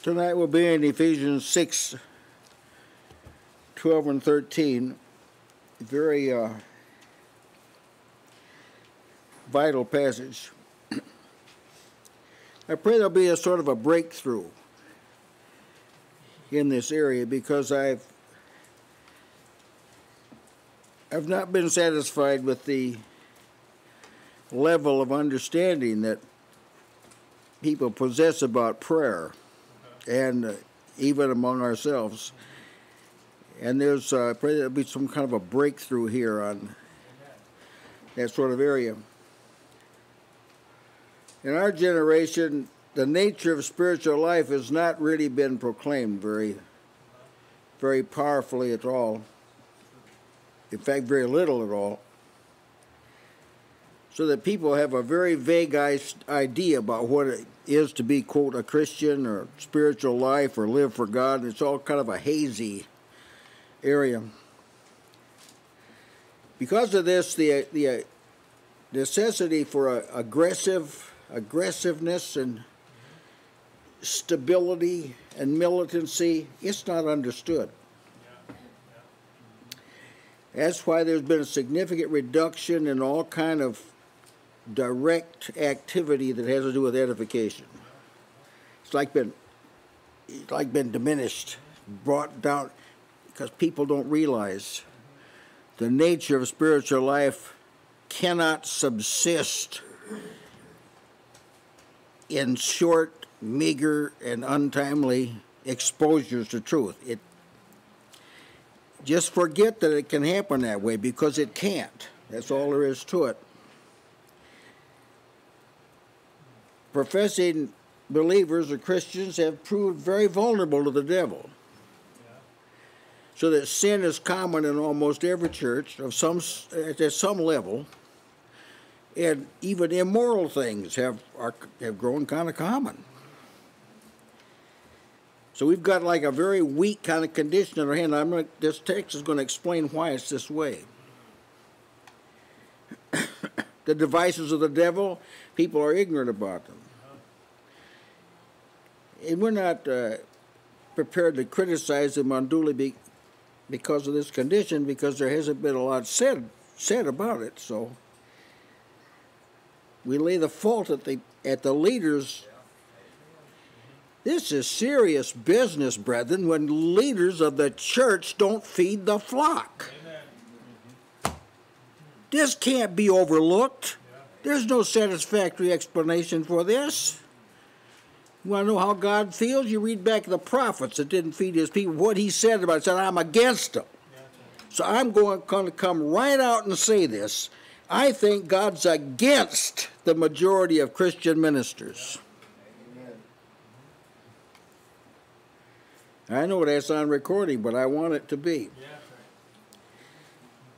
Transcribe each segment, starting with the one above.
Tonight we'll be in Ephesians 6, 12 and 13, very vital passage. I pray there'll be a sort of a breakthrough in this area, because I've not been satisfied with the level of understanding that people possess about prayer, and even among ourselves. And there's, I pray there'll be some kind of a breakthrough here on that sort of area. In our generation, the nature of spiritual life has not really been proclaimed very powerfully at all. In fact, very little at all. So that people have a very vague idea about what it is to be, quote, a Christian or spiritual life or live for God. It's all kind of a hazy area. Because of this, the necessity for aggressiveness and stability and militancy, it's not understood. That's why there's been a significant reduction in all kind of direct activity that has to do with edification. It's like been diminished, brought down, because people don't realize the nature of spiritual life cannot subsist in short, meager, and untimely exposures to truth. It just forget that it can happen that way, because it can't. That's all there is to it. Professing believers or Christians have proved very vulnerable to the devil. So that sin is common in almost every church of some, at some level, and even immoral things have grown kind of common. So we've got like a very weak kind of condition in our hand. This text is going to explain why it's this way. The devices of the devil, people are ignorant about them. And we're not prepared to criticize them unduly because of this condition, because there hasn't been a lot said about it. So we lay the fault at the leaders. This is serious business, brethren, when leaders of the church don't feed the flock. Amen. This can't be overlooked. There's no satisfactory explanation for this. You want to know how God feels? You read back the prophets that didn't feed his people, what he said about it. He said, I'm against them. So I'm going to come right out and say this. I think God's against the majority of Christian ministers. I know that's on recording, but I want it to be.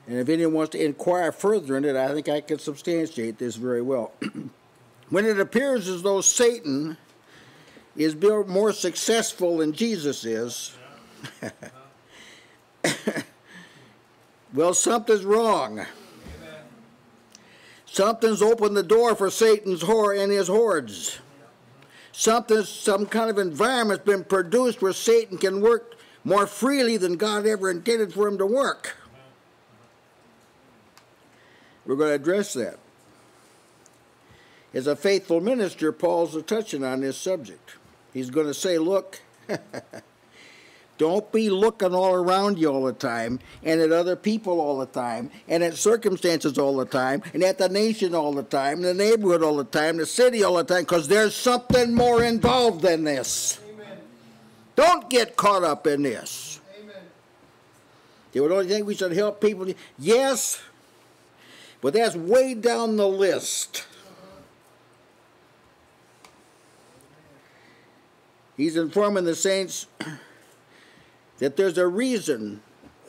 And if anyone wants to inquire further in it, I think I can substantiate this very well. When it appears as though Satan is more successful than Jesus is, well, something's wrong. Something's opened the door for Satan's and his hordes. Some kind of environment's been produced where Satan can work more freely than God ever intended for him to work. We're going to address that. As a faithful minister, Paul's touching on this subject. He's going to say, look, don't be looking all around you all the time, and at other people all the time, and at circumstances all the time, and at the nation all the time, the neighborhood all the time, the city all the time, because there's something more involved than this. Amen. Don't get caught up in this. Amen. You would only think we should help people. Yes, but that's way down the list. He's informing the saints that there's a reason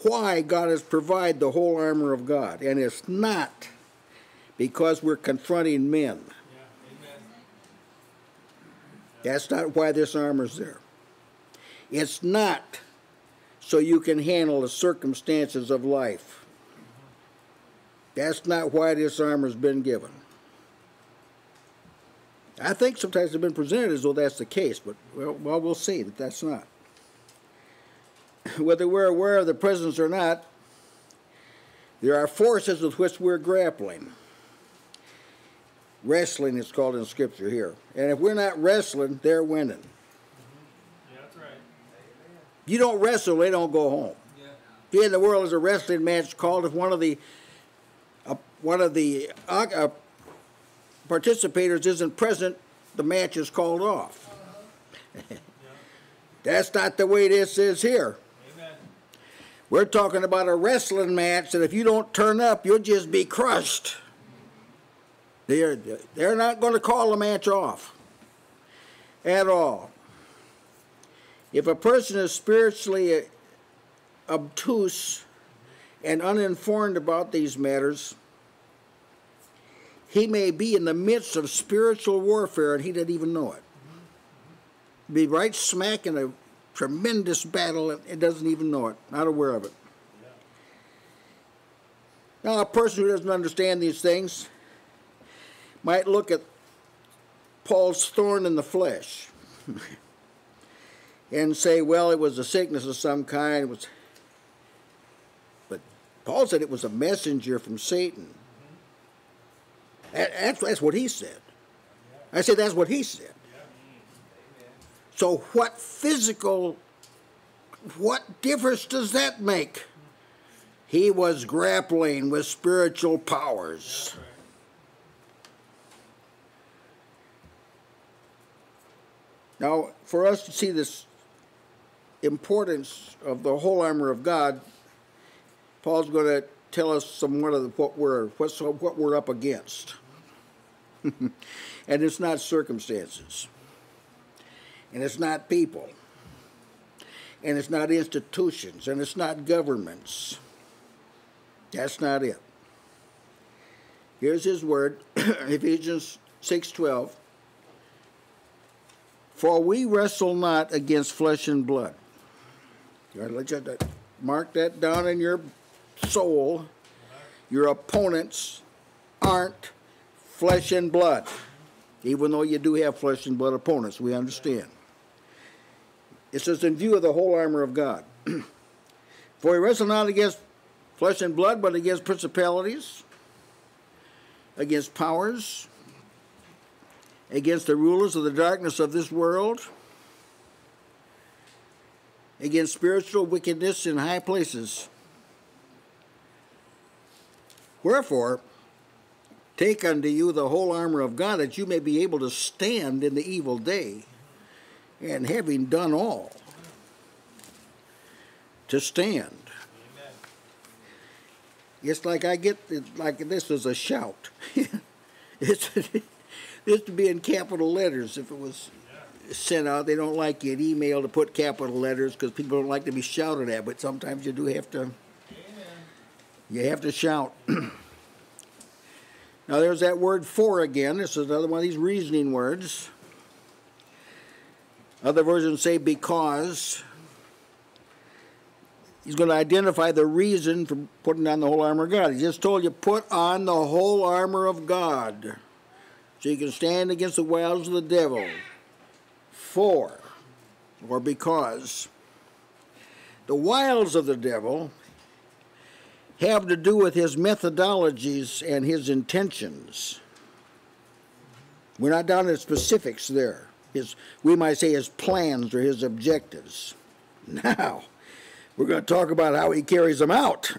why God has provided the whole armor of God, and it's not because we're confronting men. Yeah. That's not why this armor's there. It's not so you can handle the circumstances of life. That's not why this armor's been given. I think sometimes they've been presented as though that's the case, but well, we'll see that that's not. Whether we're aware of the presence or not, there are forces with which we're grappling. Wrestling is called in Scripture here. And if we're not wrestling, they're winning. Mm-hmm. Yeah, that's right. If you don't wrestle, they don't go home. Yeah. Here in the world is a wrestling match called if one of the participators isn't present, the match is called off. Uh-huh. That's not the way this is here. Amen. We're talking about a wrestling match, and if you don't turn up, you'll just be crushed. They're not going to call a match off at all. If a person is spiritually obtuse and uninformed about these matters, he may be in the midst of spiritual warfare and he didn't even know it. Be right smack in a tremendous battle and doesn't even know it, not aware of it. Yeah. Now, a person who doesn't understand these things might look at Paul's thorn in the flesh and say, well, it was a sickness of some kind. It was... But Paul said it was a messenger from Satan. Mm-hmm. That's what he said. Yeah. I said that's what he said. So what difference does that make? He was grappling with spiritual powers. Right. Now, for us to see this importance of the whole armor of God, Paul's going to tell us somewhat of what we're up against. And it's not circumstances. And it's not people, and it's not institutions, and it's not governments. That's not it. Here's his word, Ephesians 6:12. For we wrestle not against flesh and blood. You gotta let you mark that down in your soul. Your opponents aren't flesh and blood, even though you do have flesh and blood opponents. We understand. It says, in view of the whole armor of God. For we wrestle not against flesh and blood, but against principalities, against powers, against the rulers of the darkness of this world, against spiritual wickedness in high places. Wherefore, take unto you the whole armor of God, that you may be able to stand in the evil day, and having done all, to stand. Amen. It's like I get, like this is a shout. This would be in capital letters if it was sent out. They don't like an email to put capital letters because people don't like to be shouted at, but sometimes you do have to, amen, you have to shout. Now there's that word for again. This is another one of these reasoning words. Other versions say because. He's going to identify the reason for putting on the whole armor of God. He just told you, put on the whole armor of God so you can stand against the wiles of the devil. For, or because, the wiles of the devil have to do with his methodologies and his intentions. We're not down to specifics there. We might say his plans or his objectives. Now, we're going to talk about how he carries them out.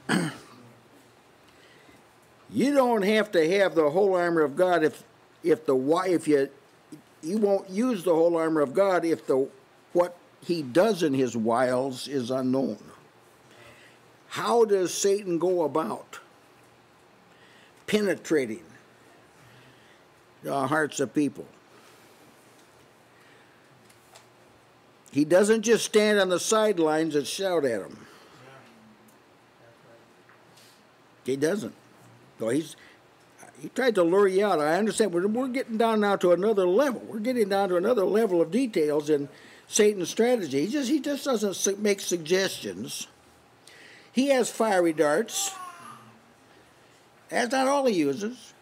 You don't have to have the whole armor of God if you won't use the whole armor of God if what he does in his wiles is unknown. How does Satan go about penetrating the hearts of people? He doesn't just stand on the sidelines and shout at them. He doesn't. So he tried to lure you out. I understand. We're getting down now to another level. We're getting down to another level of details in Satan's strategy. He just doesn't make suggestions. He has fiery darts. That's not all he uses.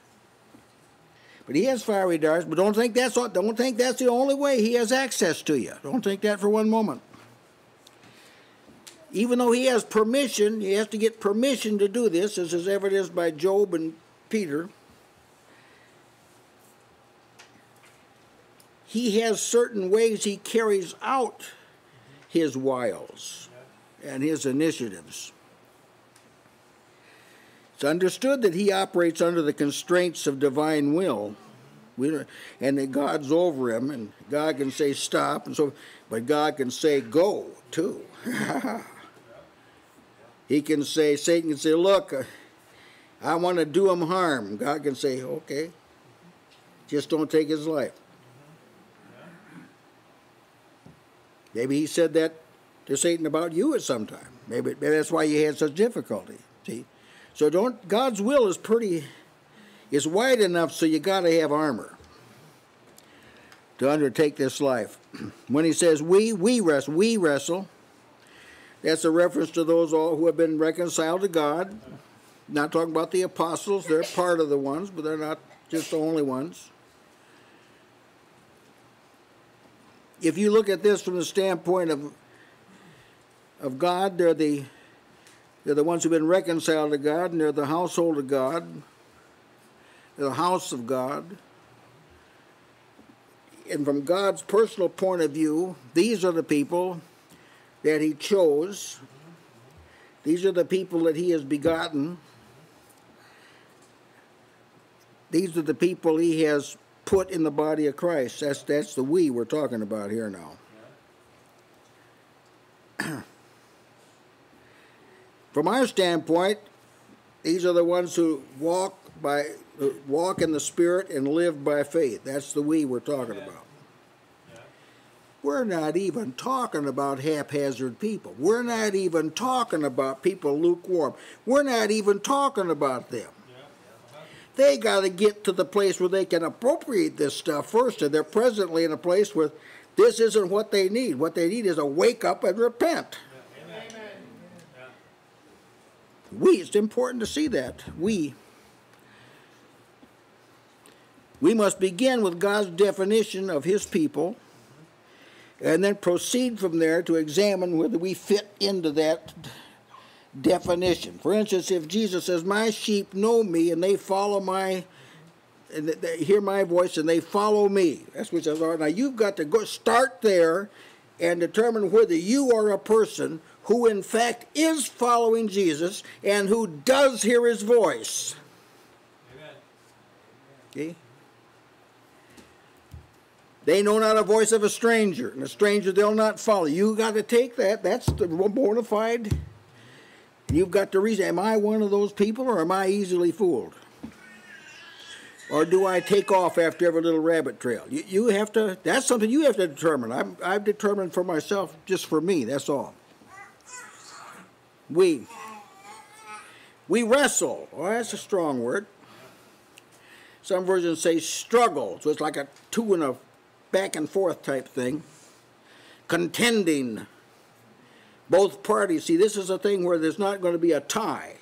But he has fiery darts. But don't think that's the only way he has access to you. Don't think that for one moment. Even though he has permission, he has to get permission to do this, as is evidenced by Job and Peter. He has certain ways he carries out his wiles and his initiatives. It's understood that he operates under the constraints of divine will, and that God's over him, and God can say stop, and so, but God can say go too. He can say, Satan can say, look, I want to do him harm. God can say, okay, just don't take his life. Maybe he said that to Satan about you at some time. Maybe that's why you had such difficulty. See, so don't. God's will is is wide enough, so you got to have armor to undertake this life. When he says we wrestle. That's a reference to those all who have been reconciled to God. Not talking about the apostles. They're part of the ones, but they're not just the only ones. If you look at this from the standpoint of God, they're the ones who've been reconciled to God, and they're the household of God. They're the house of God. And from God's personal point of view, these are the people that he chose. These are the people that he has begotten. These are the people he has put in the body of Christ. That's the we we're talking about here now. From our standpoint, these are the ones who walk in the Spirit and live by faith. That's the we we're talking about. We're not even talking about haphazard people. We're not even talking about people lukewarm. We're not even talking about them. They got to get to the place where they can appropriate this stuff first, and they're presently in a place where this isn't what they need. What they need is a wake up and repent. Amen. It's important to see that. We must begin with God's definition of his people, and then proceed from there to examine whether we fit into that definition. For instance, if Jesus says, my sheep know me, and they follow they hear my voice, and they follow me. That's what says, all right, now you've got to go start there and determine whether you are a person who in fact is following Jesus and who does hear his voice. Amen. Okay? They know not a voice of a stranger, and a stranger they'll not follow. You've got to take that. That's the bona fide. You've got to reason, am I one of those people, or am I easily fooled? Or do I take off after every little rabbit trail? You have to, that's something you have to determine. I've determined for myself, just for me, that's all. We wrestle. Oh, that's a strong word. Some versions say struggle, so it's like a two and a back and forth type thing. Contending. Both parties. See, this is a thing where there's not going to be a tie.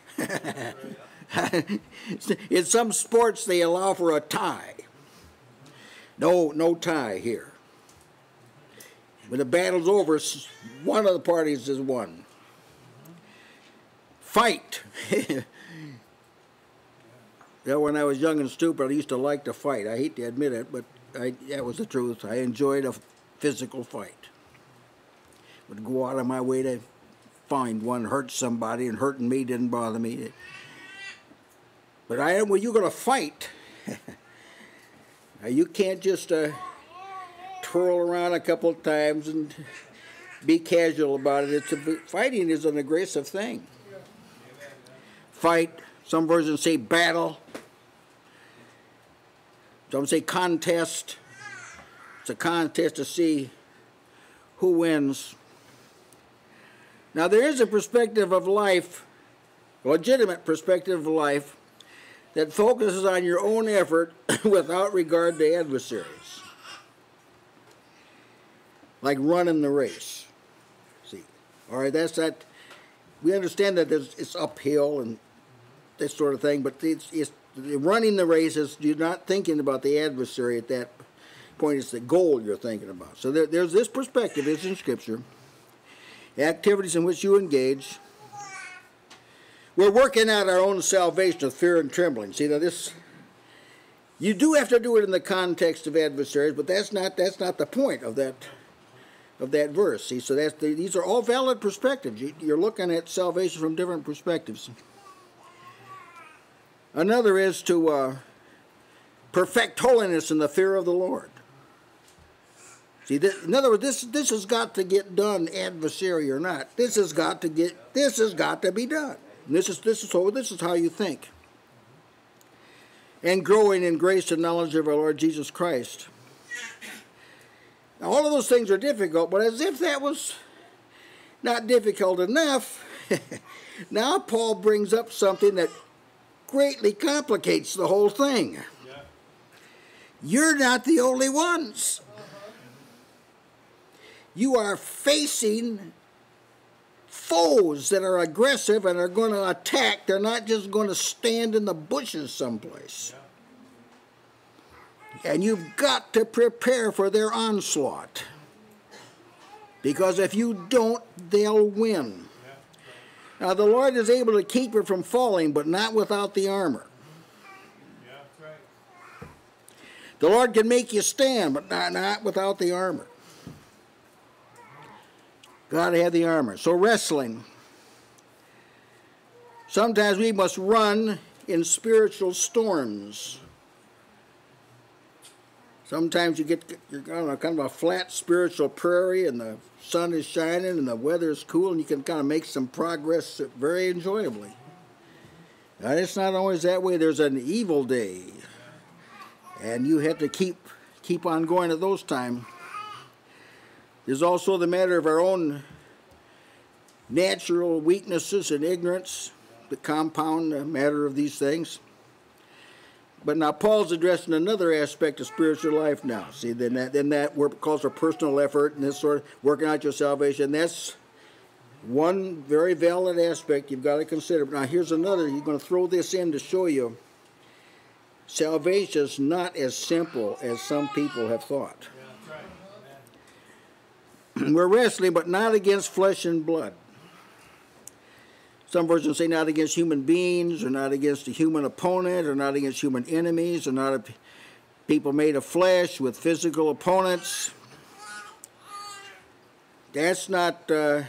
In some sports, they allow for a tie. No tie here. When the battle's over, one of the parties is won. Fight. You know, when I was young and stupid, I used to like to fight. I hate to admit it, but that was the truth. I enjoyed a physical fight. Would go out of my way to find one, hurt somebody, and hurting me didn't bother me. But you're going to fight. Now you can't just twirl around a couple of times and be casual about it. Fighting is an aggressive thing. Fight. Some versions say battle. Some say contest. It's a contest to see who wins. Now, there is a perspective of life, a legitimate perspective of life, that focuses on your own effort without regard to adversaries. Like running the race. See, all right, that's that. We understand that it's uphill and that sort of thing, but it's running the race is you're not thinking about the adversary at that point. It's the goal you're thinking about. So there's this perspective. It's in Scripture. Activities in which you engage. We're working out our own salvation with fear and trembling. See, now this, you do have to do it in the context of adversaries, but that's not the point of that verse. See, so these are all valid perspectives. You're looking at salvation from different perspectives. Another is to perfect holiness in the fear of the Lord. See, in other words, this has got to get done, adversary or not. This has got to be done. And this is how you think. And growing in grace and knowledge of our Lord Jesus Christ. Now, all of those things are difficult, but as if that was not difficult enough, now Paul brings up something that greatly complicates the whole thing. Yeah. You're not the only ones. You are facing foes that are aggressive and are going to attack. They're not just going to stand in the bushes someplace. Yeah. And you've got to prepare for their onslaught. Because if you don't, they'll win. Yeah. Now, the Lord is able to keep her from falling, but not without the armor. Yeah, that's right. The Lord can make you stand, but not without the armor. Got to have the armor. So wrestling. Sometimes we must run in spiritual storms. Sometimes you get, kind of a flat spiritual prairie, and the sun is shining and the weather is cool, and you can kind of make some progress very enjoyably. Now, it's not always that way. There's an evil day, and you have to keep on going at those times. There's also the matter of our own natural weaknesses and ignorance, the compound matter of these things. But now Paul's addressing another aspect of spiritual life now. See, then that calls for personal effort and this sort of working out your salvation. That's one very valid aspect you've got to consider. Now here's another. You're going to throw this in to show you salvation is not as simple as some people have thought. Yeah, that's right. We're wrestling, but not against flesh and blood. Some versions say not against human beings, or not against a human opponent, or not against human enemies, or not people made of flesh with physical opponents. That's not, well,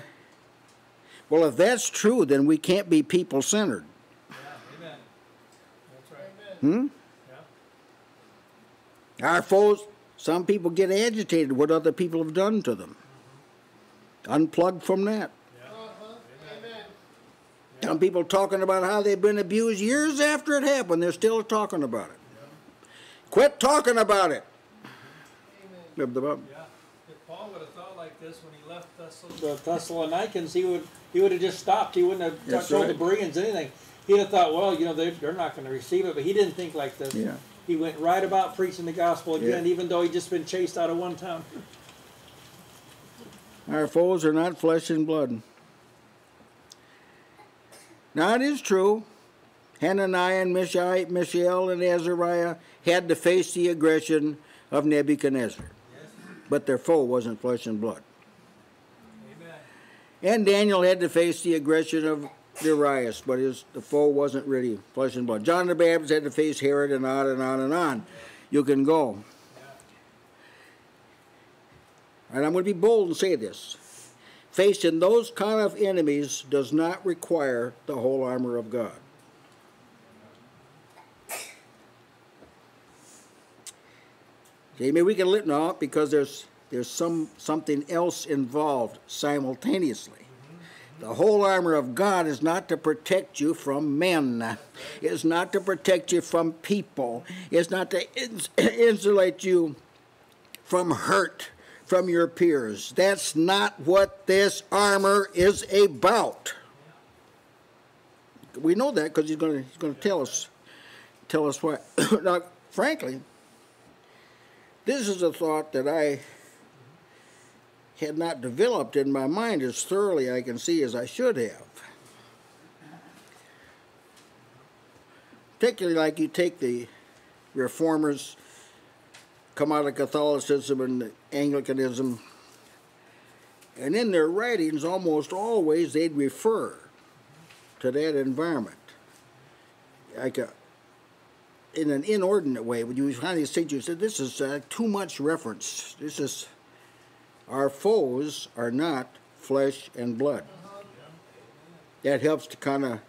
if that's true, then we can't be people-centered. Yeah, amen. That's right. Amen. Hmm? Yeah. Our foes, some people get agitated what other people have done to them. Unplugged from that. Some people talking about how they've been abused years after it happened. They're still talking about it. Yeah. Quit talking about it. Amen. Yeah. If Paul would have thought like this when he left the Thessalonians, he would have just stopped. He wouldn't have told the Bereans anything. He'd have thought, well, you know, they're not going to receive it. But he didn't think like this. Yeah. He went right about preaching the gospel again, even though he'd just been chased out of one town. Our foes are not flesh and blood. Now it is true, Hananiah and Mishael and Azariah had to face the aggression of Nebuchadnezzar. Yes. But their foe wasn't flesh and blood. Amen. And Daniel had to face the aggression of Darius, but the foe wasn't really flesh and blood. John the Baptist had to face Herod, and on and on and on. You can go. Yeah. And I'm going to be bold and say this. Facing those kind of enemies does not require the whole armor of God. See, maybe we can lighten up because there's something else involved simultaneously. The whole armor of God is not to protect you from men. It's not to protect you from people. It's not to insulate you from hurt from your peers. That's not what this armor is about. We know that because he's going to tell us why. Now, frankly, this is a thought that I had not developed in my mind as thoroughly I can see as I should have. particularly like you take the reformers, come out of Catholicism and Anglicanism, and in their writings almost always they'd refer to that environment. Like in an inordinate way, when you find these things, you say, this is too much reference. This is, our foes are not flesh and blood. That helps to kind of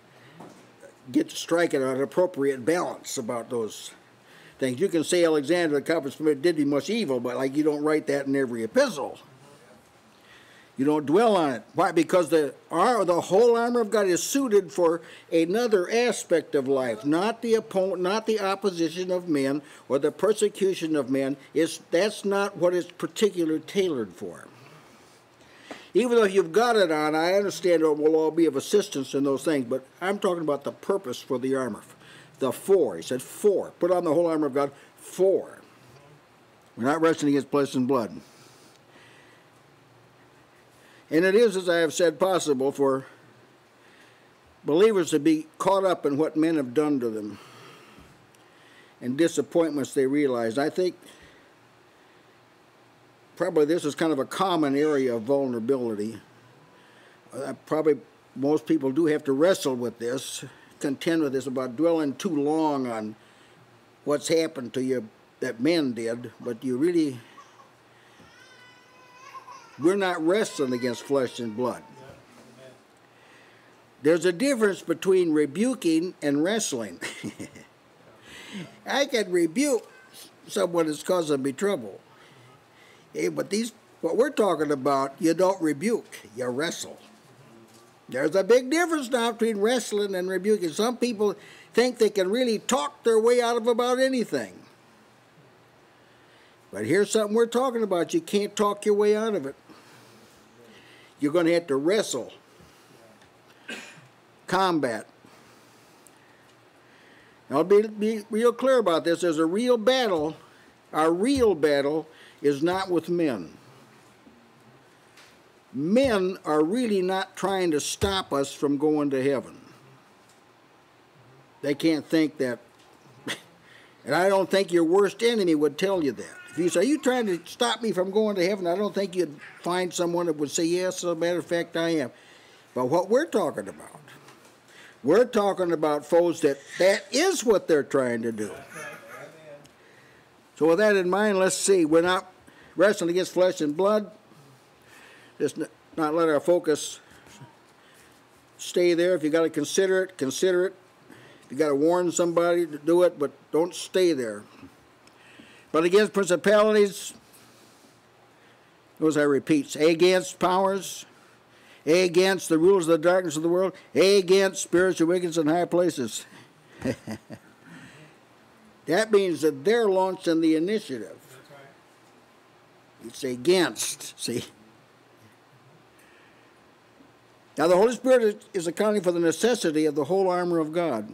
strike at an appropriate balance about those things. You can say Alexander the Coppersmith did him much evil, but like you don't write that in every epistle. You don't dwell on it. Why? Because the whole armor of God is suited for another aspect of life, not the opposition of men or the persecution of men. That's not what it's particularly tailored for. Even though you've got it on, I understand it will all be of assistance in those things, but I'm talking about the purpose for the armor. The four, he said four. Put on the whole armor of God, four. We're not wrestling against flesh and blood. And it is, as I have said, possible for believers to be caught up in what men have done to them and disappointments they realize. I think probably this is kind of a common area of vulnerability. Probably most people do have to wrestle with this, contend with this about dwelling too long on what's happened to you that men did, but you really... We're not wrestling against flesh and blood. There's a difference between rebuking and wrestling. I can rebuke someone that's causing me trouble. Hey, but what we're talking about, you don't rebuke, you wrestle. There's a big difference now between wrestling and rebuking. Some people think they can really talk their way out of about anything. But here's something we're talking about. You can't talk your way out of it. You're going to have to wrestle. Combat. Now, I'll be real clear about this. There's a real battle. Our real battle is not with men. Men are really not trying to stop us from going to heaven. They can't think that. And I don't think your worst enemy would tell you that. If you say, are you trying to stop me from going to heaven? I don't think you'd find someone that would say, yes, as a matter of fact, I am. But what we're talking about foes that is what they're trying to do. So with that in mind, let's see. We're not wrestling against flesh and blood. Just not let our focus stay there. If you've got to consider it, consider it. If you've got to warn somebody to do it, but don't stay there. But against principalities, those I repeat, against powers, against the rulers of the darkness of the world, against spiritual wickedness in high places. That means that they're launched in the initiative. It's against, see. Now the Holy Spirit is accounting for the necessity of the whole armor of God.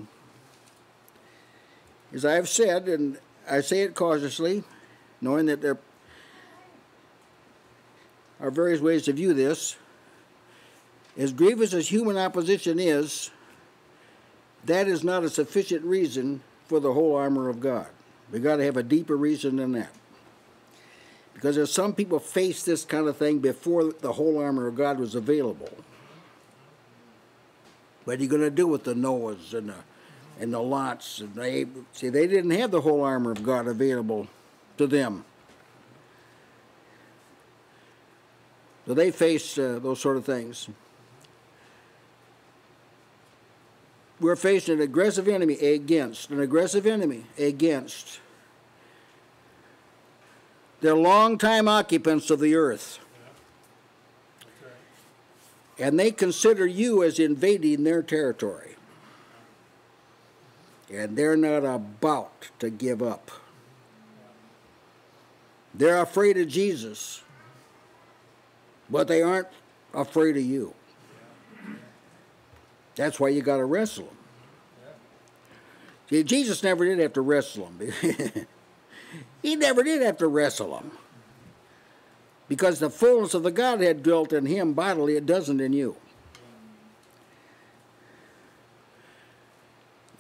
As I have said, and I say it cautiously, knowing that there are various ways to view this. As grievous as human opposition is, that is not a sufficient reason for the whole armor of God. We've got to have a deeper reason than that. Because there's some people face this kind of thing before the whole armor of God was available. What are you going to do with the Noahs and the Lots? And they didn't have the whole armor of God available to them. So they faced those sort of things. We're facing an aggressive enemy against, an aggressive enemy against. They're long-time occupants of the earth. And they consider you as invading their territory. And they're not about to give up. They're afraid of Jesus, but they aren't afraid of you. That's why you got to wrestle them. See, Jesus never did have to wrestle them. He never did have to wrestle them. Because the fullness of the Godhead dwelt in him bodily, it doesn't in you.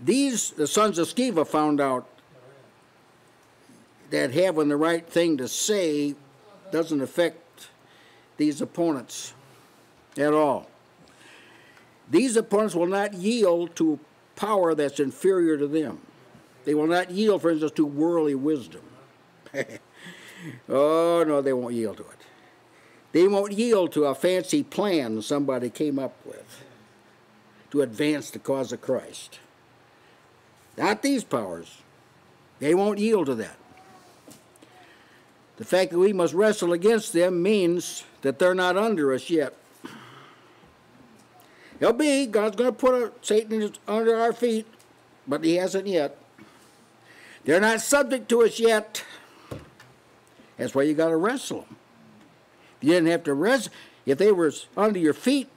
These, the sons of Sceva found out that having the right thing to say doesn't affect these opponents at all. These opponents will not yield to power that's inferior to them. They will not yield, for instance, to worldly wisdom. Oh, no, they won't yield to it. They won't yield to a fancy plan somebody came up with to advance the cause of Christ. Not these powers. They won't yield to that. The fact that we must wrestle against them means that they're not under us yet. They'll be. God's going to put Satan under our feet, but he hasn't yet. They're not subject to us yet. That's why you got to wrestle them. If you didn't have to wrestle, if they were under your feet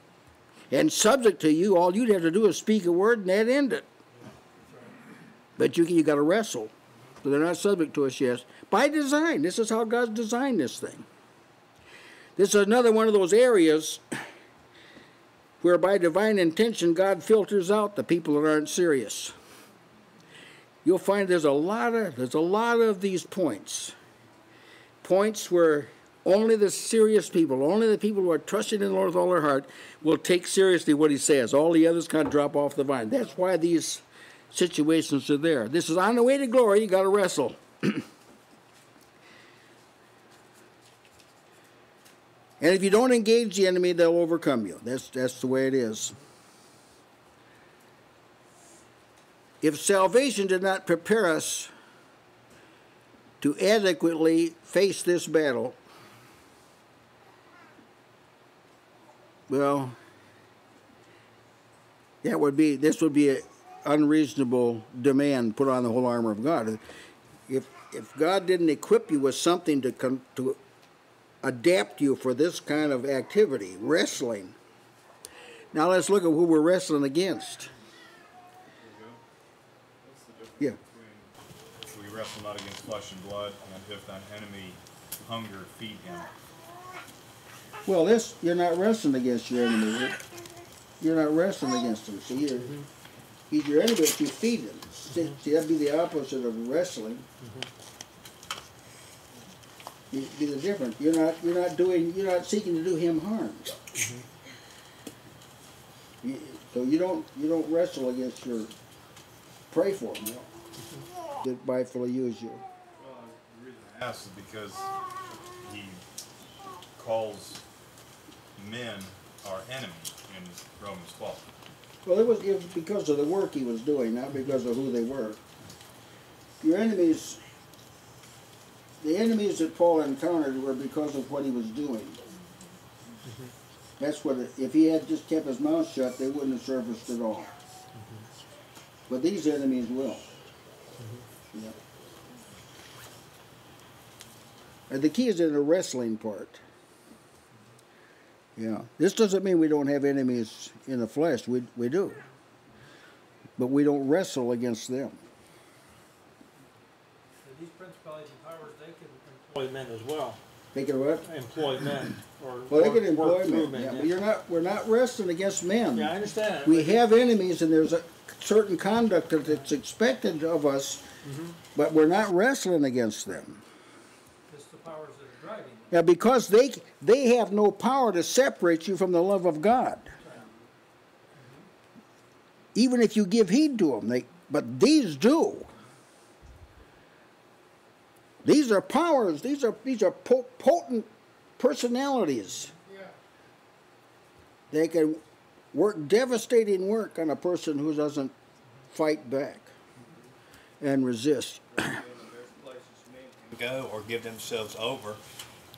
and subject to you, all you'd have to do is speak a word and that'd end it. But you got to wrestle. So they're not subject to us yet. By design. This is how God's designed this thing. This is another one of those areas where by divine intention God filters out the people that aren't serious. You'll find there's a lot of these points. Points where only the serious people, only the people who are trusting in the Lord with all their heart will take seriously what he says. All the others kind of drop off the vine. That's why these situations are there. This is on the way to glory. You got to wrestle. And if you don't engage the enemy, they'll overcome you. That's the way it is. If salvation did not prepare us to adequately face this battle, well, this would be an unreasonable demand put on the whole armor of God. If God didn't equip you with something to adapt you for this kind of activity, wrestling. Now let's look at who we're wrestling against. What's the difference between, we wrestle not against flesh and blood, and if thine enemy hunger, feed him? Well, this, you're not wrestling against your enemy. You're not wrestling against him. See, he's your enemy if you feed him. See, that'd be the opposite of wrestling. Be the difference. You're not seeking to do him harm. Mm-hmm. So you don't wrestle against your pray for him. Mm-hmm. That rightfully use you. Well, the reason I ask is because he calls men our enemy in Romans 12. Well, it was because of the work he was doing, not because of who they were. Your enemies. The enemies that Paul encountered were because of what he was doing. Mm-hmm. That's what, if he had just kept his mouth shut, they wouldn't have surfaced at all. Mm-hmm. But these enemies will. Mm-hmm. Yeah. And the key is in the wrestling part. Yeah. This doesn't mean we don't have enemies in the flesh. We do. But we don't wrestle against them. These principalities and powers, they can employ men as well. They can what? Employ men. Or, well, they can employ men. Yeah, yeah. But we're not wrestling against men. Yeah, I understand. We have enemies, and there's a certain conduct that's expected of us, mm-hmm. but we're not wrestling against them. It's the powers that are driving them. Yeah, because they have no power to separate you from the love of God. Right. Mm-hmm. Even if you give heed to them, but these do. These are powers. These are potent personalities. Yeah. They can work devastating work on a person who doesn't fight back and resist. There's places men can go or give themselves over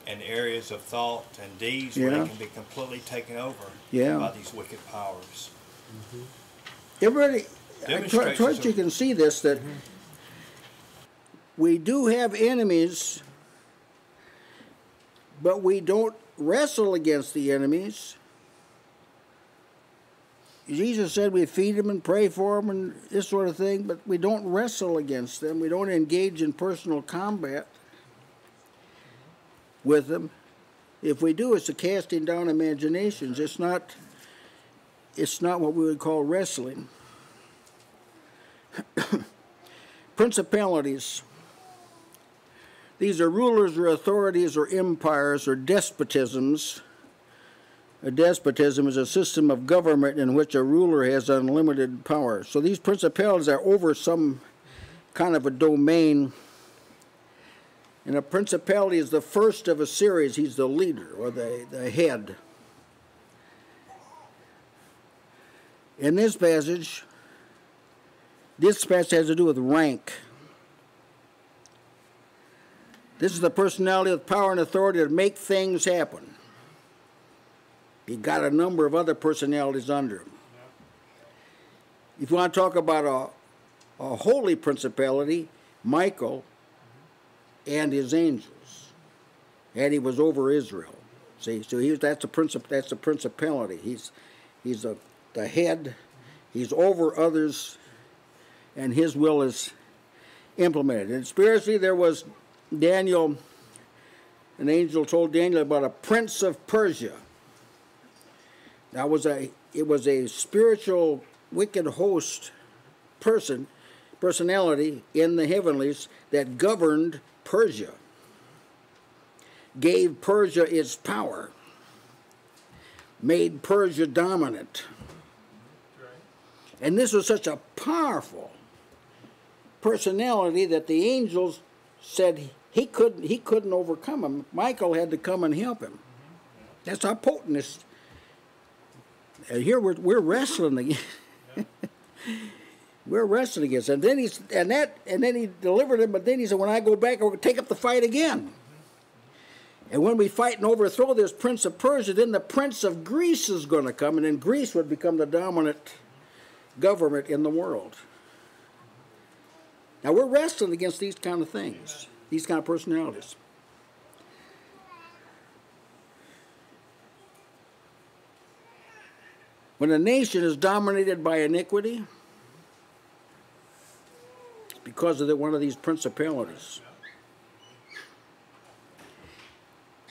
in areas of thought and deeds where they can be completely taken over by these wicked powers. Mm-hmm. Everybody, I trust you can see this, that. Mm-hmm. We do have enemies, but we don't wrestle against the enemies. Jesus said we feed them and pray for them and this sort of thing, but we don't wrestle against them. We don't engage in personal combat with them. If we do, it's a casting down imaginations. It's not what we would call wrestling. Principalities. These are rulers or authorities or empires or despotisms. A despotism is a system of government in which a ruler has unlimited power. So these principalities are over some kind of a domain. And a principality is the first of a series. He's the leader or the head. In this passage, has to do with rank. This is the personality with power and authority to make things happen. He got a number of other personalities under him. If you want to talk about a holy principality, Michael and his angels, and he was over Israel. See, so that's a principality. He's the head. He's over others, and his will is implemented. And spiritually, there was Daniel. An angel told Daniel about a prince of Persia. That was a spiritual wicked host personality in the heavenlies that governed Persia, gave Persia its power, made Persia dominant. And this was such a powerful personality that the angels said he couldn't overcome him. Michael had to come and help him. That's how potent this. And here we're wrestling again. We're wrestling against. And then he delivered him, but then he said, when I go back, I'm going to take up the fight again. And when we fight and overthrow this prince of Persia, then the prince of Greece is going to come, and then Greece would become the dominant government in the world. Now we're wrestling against these kind of things, these kind of personalities. When a nation is dominated by iniquity, it's because of one of these principalities.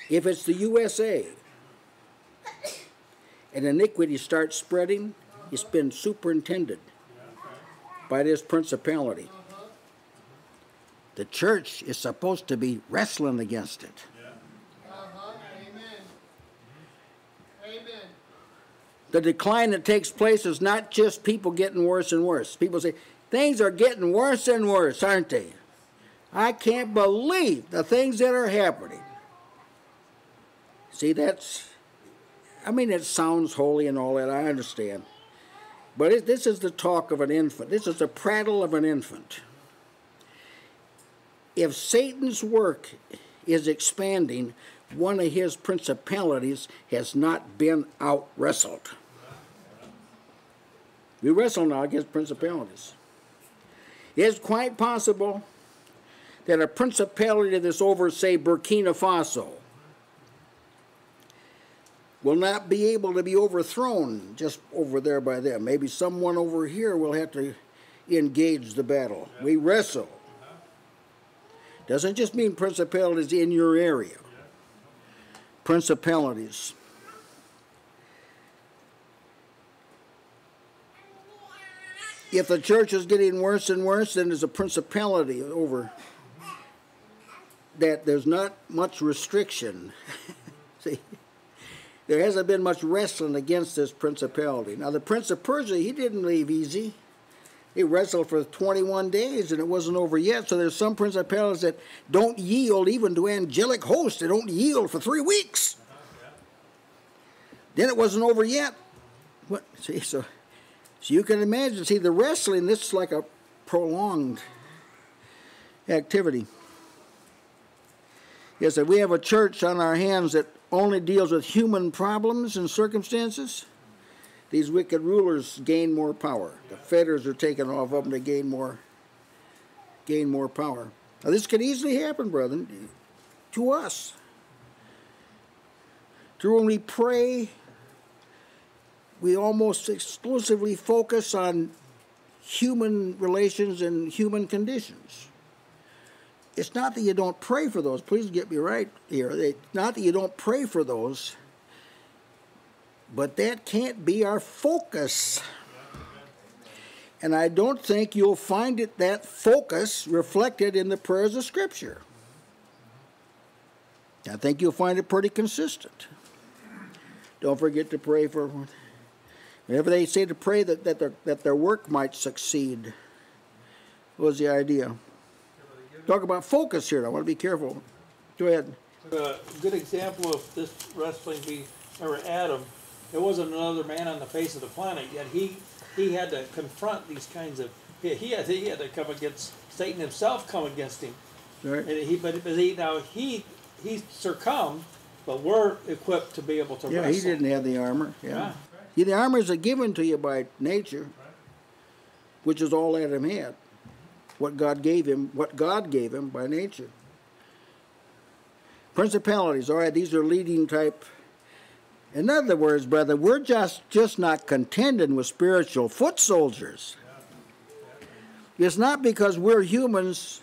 If it's the USA and iniquity starts spreading, it's been superintended by this principality. The church is supposed to be wrestling against it. The decline that takes place is not just people getting worse and worse. People say, things are getting worse and worse, aren't they? I can't believe the things that are happening. See, I mean, it sounds holy and all that, I understand. But this is the talk of an infant. This is the prattle of an infant. If Satan's work is expanding, one of his principalities has not been out-wrestled. We wrestle now against principalities. It is quite possible that a principality that's over, say, Burkina Faso will not be able to be overthrown just over there by them. Maybe someone over here will have to engage the battle. We wrestle. Doesn't just mean principalities in your area. Principalities. If the church is getting worse and worse, then there's a principality over that. There's not much restriction. See, there hasn't been much wrestling against this principality. Now, the Prince of Persia, he didn't leave easy. He wrestled for 21 days, and it wasn't over yet. So there's some principalities that don't yield even to angelic hosts. They don't yield for 3 weeks. Then it wasn't over yet. What? See, so you can imagine. See, the wrestling, this is like a prolonged activity. Yes, if we have a church on our hands that only deals with human problems and circumstances, these wicked rulers gain more power. The fetters are taken off of them to gain more power. Now, this could easily happen, brethren, to us. To when we pray, we almost exclusively focus on human relations and human conditions. It's not that you don't pray for those. Please get me right here. It's not that you don't pray for those, but that can't be our focus. And I don't think you'll find it, that focus reflected in the prayers of Scripture. I think you'll find it pretty consistent. Don't forget to pray for everyone. Whenever they say to pray that their work might succeed, was the idea. Talk about focus here. I want to be careful. Go ahead. A good example of this wrestling be or Adam. There wasn't another man on the face of the planet, yet he had to confront these kinds of. He had to come against Satan himself. Come against him. Right. And he succumbed, but we're equipped to be able to. Yeah, wrestle. He didn't have the armor. Yeah. Right. Yeah, the armors are given to you by nature, which is all Adam had. What God gave him by nature. Principalities, all right, these are leading type. In other words, brother, we're just not contending with spiritual foot soldiers. It's not because we're humans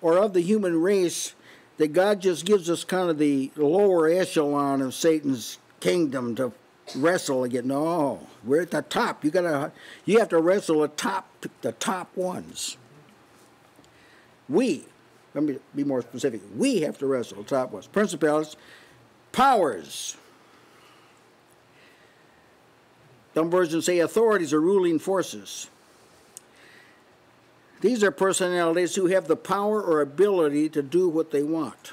or of the human race that God just gives us kind of the lower echelon of Satan's kingdom to wrestle again. No, we're at the top. You have to wrestle the top ones. Let me be more specific. We have to wrestle the top ones. Principalities, powers. Some versions say authorities or ruling forces. These are personalities who have the power or ability to do what they want.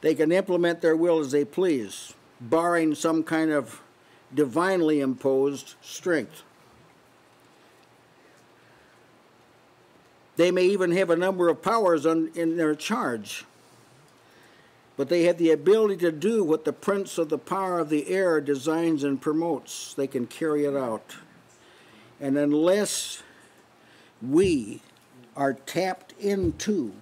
They can implement their will as they please, barring some kind of divinely imposed strength. They may even have a number of powers in their charge, but they have the ability to do what the prince of the power of the air designs and promotes. They can carry it out. And unless we are tapped into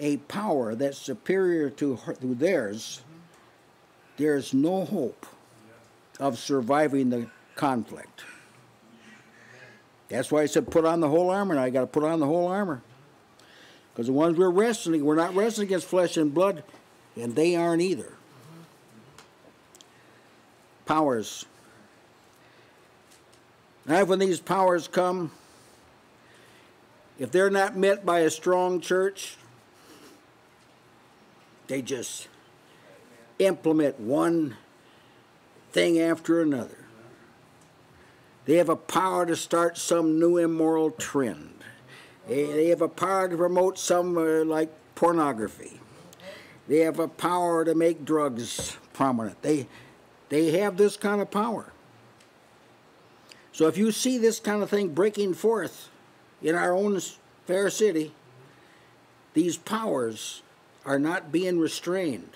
a power that's superior to theirs, there's no hope of surviving the conflict. That's why I said put on the whole armor. Now I got to put on the whole armor. Because the ones we're not wrestling against flesh and blood, and they aren't either. Powers. Now when these powers come, if they're not met by a strong church, they just implement one thing after another. They have a power to start some new immoral trend. They have a power to promote some like pornography. They have a power to make drugs prominent. They have this kind of power. So if you see this kind of thing breaking forth in our own fair city, these powers are not being restrained.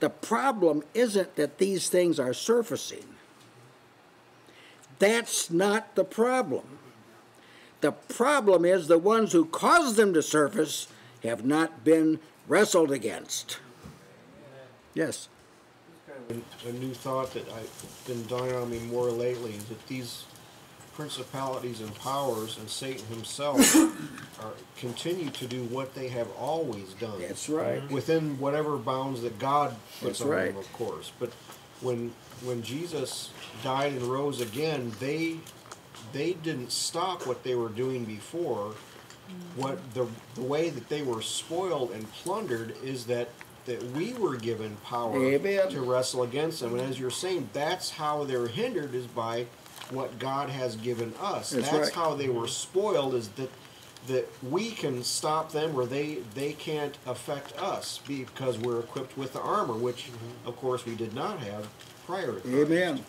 The problem isn't that these things are surfacing. That's not the problem. The problem is the ones who caused them to surface have not been wrestled against. Yes? A new thought that I've been dawning on me more lately is that these principalities and powers and Satan himself continue to do what they have always done. That's right. Within whatever bounds that God puts on them, of course. But when Jesus died and rose again, they didn't stop what they were doing before. What the way that they were spoiled and plundered is that we were given power to wrestle against them. And as you're saying, that's how they're hindered, is by what God has given us. That's how they were spoiled, is that we can stop them where they can't affect us because we're equipped with the armor, which, of course, we did not have prior to Christ. Amen.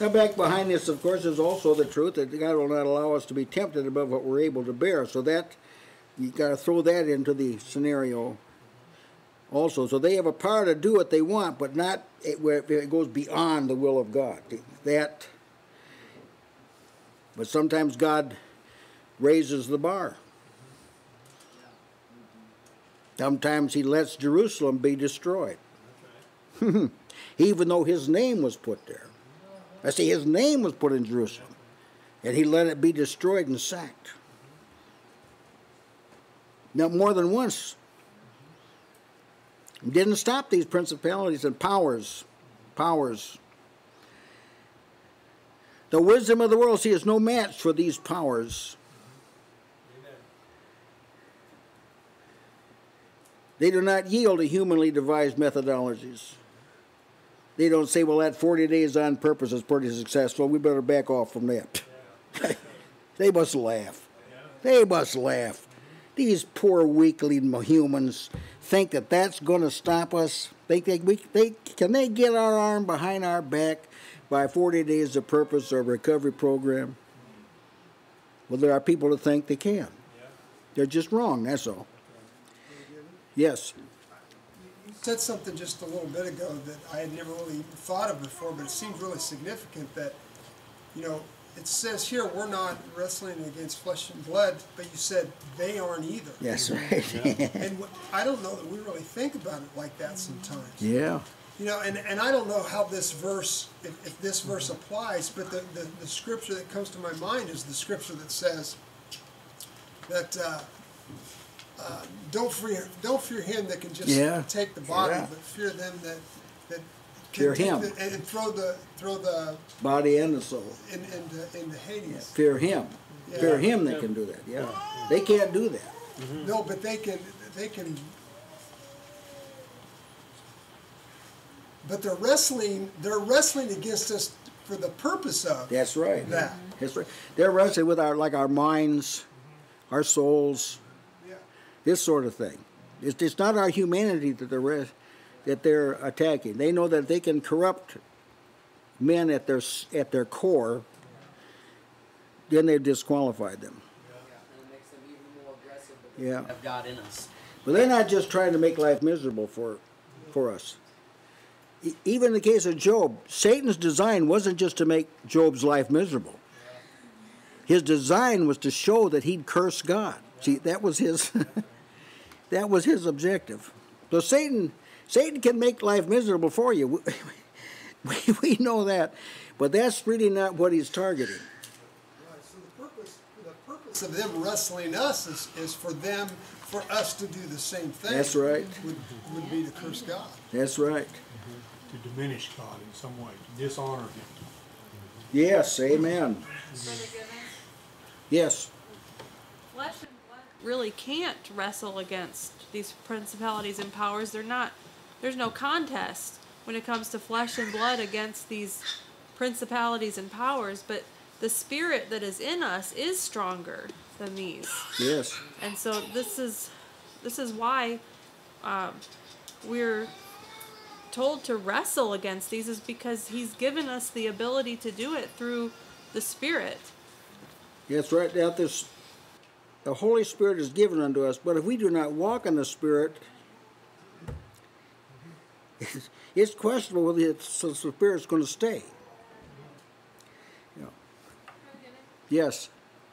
Now, back behind this, of course, is also the truth that God will not allow us to be tempted above what we're able to bear. So that, you've got to throw that into the scenario also. So they have a power to do what they want, but not where it goes beyond the will of God. But sometimes God raises the bar. Sometimes he lets Jerusalem be destroyed, even though his name was put there. I see, his name was put in Jerusalem, and he let it be destroyed and sacked. Now, more than once. It didn't stop these principalities and powers. The wisdom of the world, see, is no match for these powers. Amen. They do not yield to humanly devised methodologies. They don't say, well, that 40 days on purpose is pretty successful. We better back off from that. Yeah. They must laugh. Yeah. They must laugh. These poor weakling humans think that that's going to stop us. Can they get our arm behind our back by 40 days of purpose or recovery program? Well, there are people that think they can. Yeah. They're just wrong, that's all. Okay. Yes. You said something just a little bit ago that I had never really thought of before, but it seems really significant that, you know, it says here we're not wrestling against flesh and blood, but you said they aren't either. That's right. Yeah. And I don't know that we really think about it like that sometimes. Yeah. You know, and I don't know how this verse, if this verse applies, but the scripture that comes to my mind is the scripture that says that don't fear him that can just take the body, but fear them that fear him. And throw the body and the soul into Hades. Yeah. Fear him. Yeah. Fear him that can do that. Yeah. They can't do that. Mm-hmm. No, but they can. But they're wrestling against us for the purpose of that's right. That. That's right. They're wrestling with our minds, our souls, this sort of thing. It's not our humanity that they're attacking. They know that they can corrupt men at their core, then they've disqualified them. And it makes them even more aggressive than they have God in us. But they're not just trying to make life miserable for us. Even in the case of Job, Satan's design wasn't just to make Job's life miserable. His design was to show that he'd curse God. See, that was his that was his objective. So Satan can make life miserable for you. We know that, but that's really not what he's targeting. Right, so the purpose of them wrestling us is for us to do the same thing. That's right. Would be to curse God. That's right. Mm-hmm. To diminish God in some way, to dishonor Him. Yes, amen. Mm-hmm. Yes. Flesh and blood really can't wrestle against these principalities and powers. They're not. There's no contest when it comes to flesh and blood against these principalities and powers, but the spirit that is in us is stronger than these. Yes. And so this is why we're told to wrestle against these, is because He's given us the ability to do it through the Spirit. Yes, right. Now the Holy Spirit is given unto us, but if we do not walk in the Spirit, it's questionable whether the Spirit's going to stay. Yeah. Yes.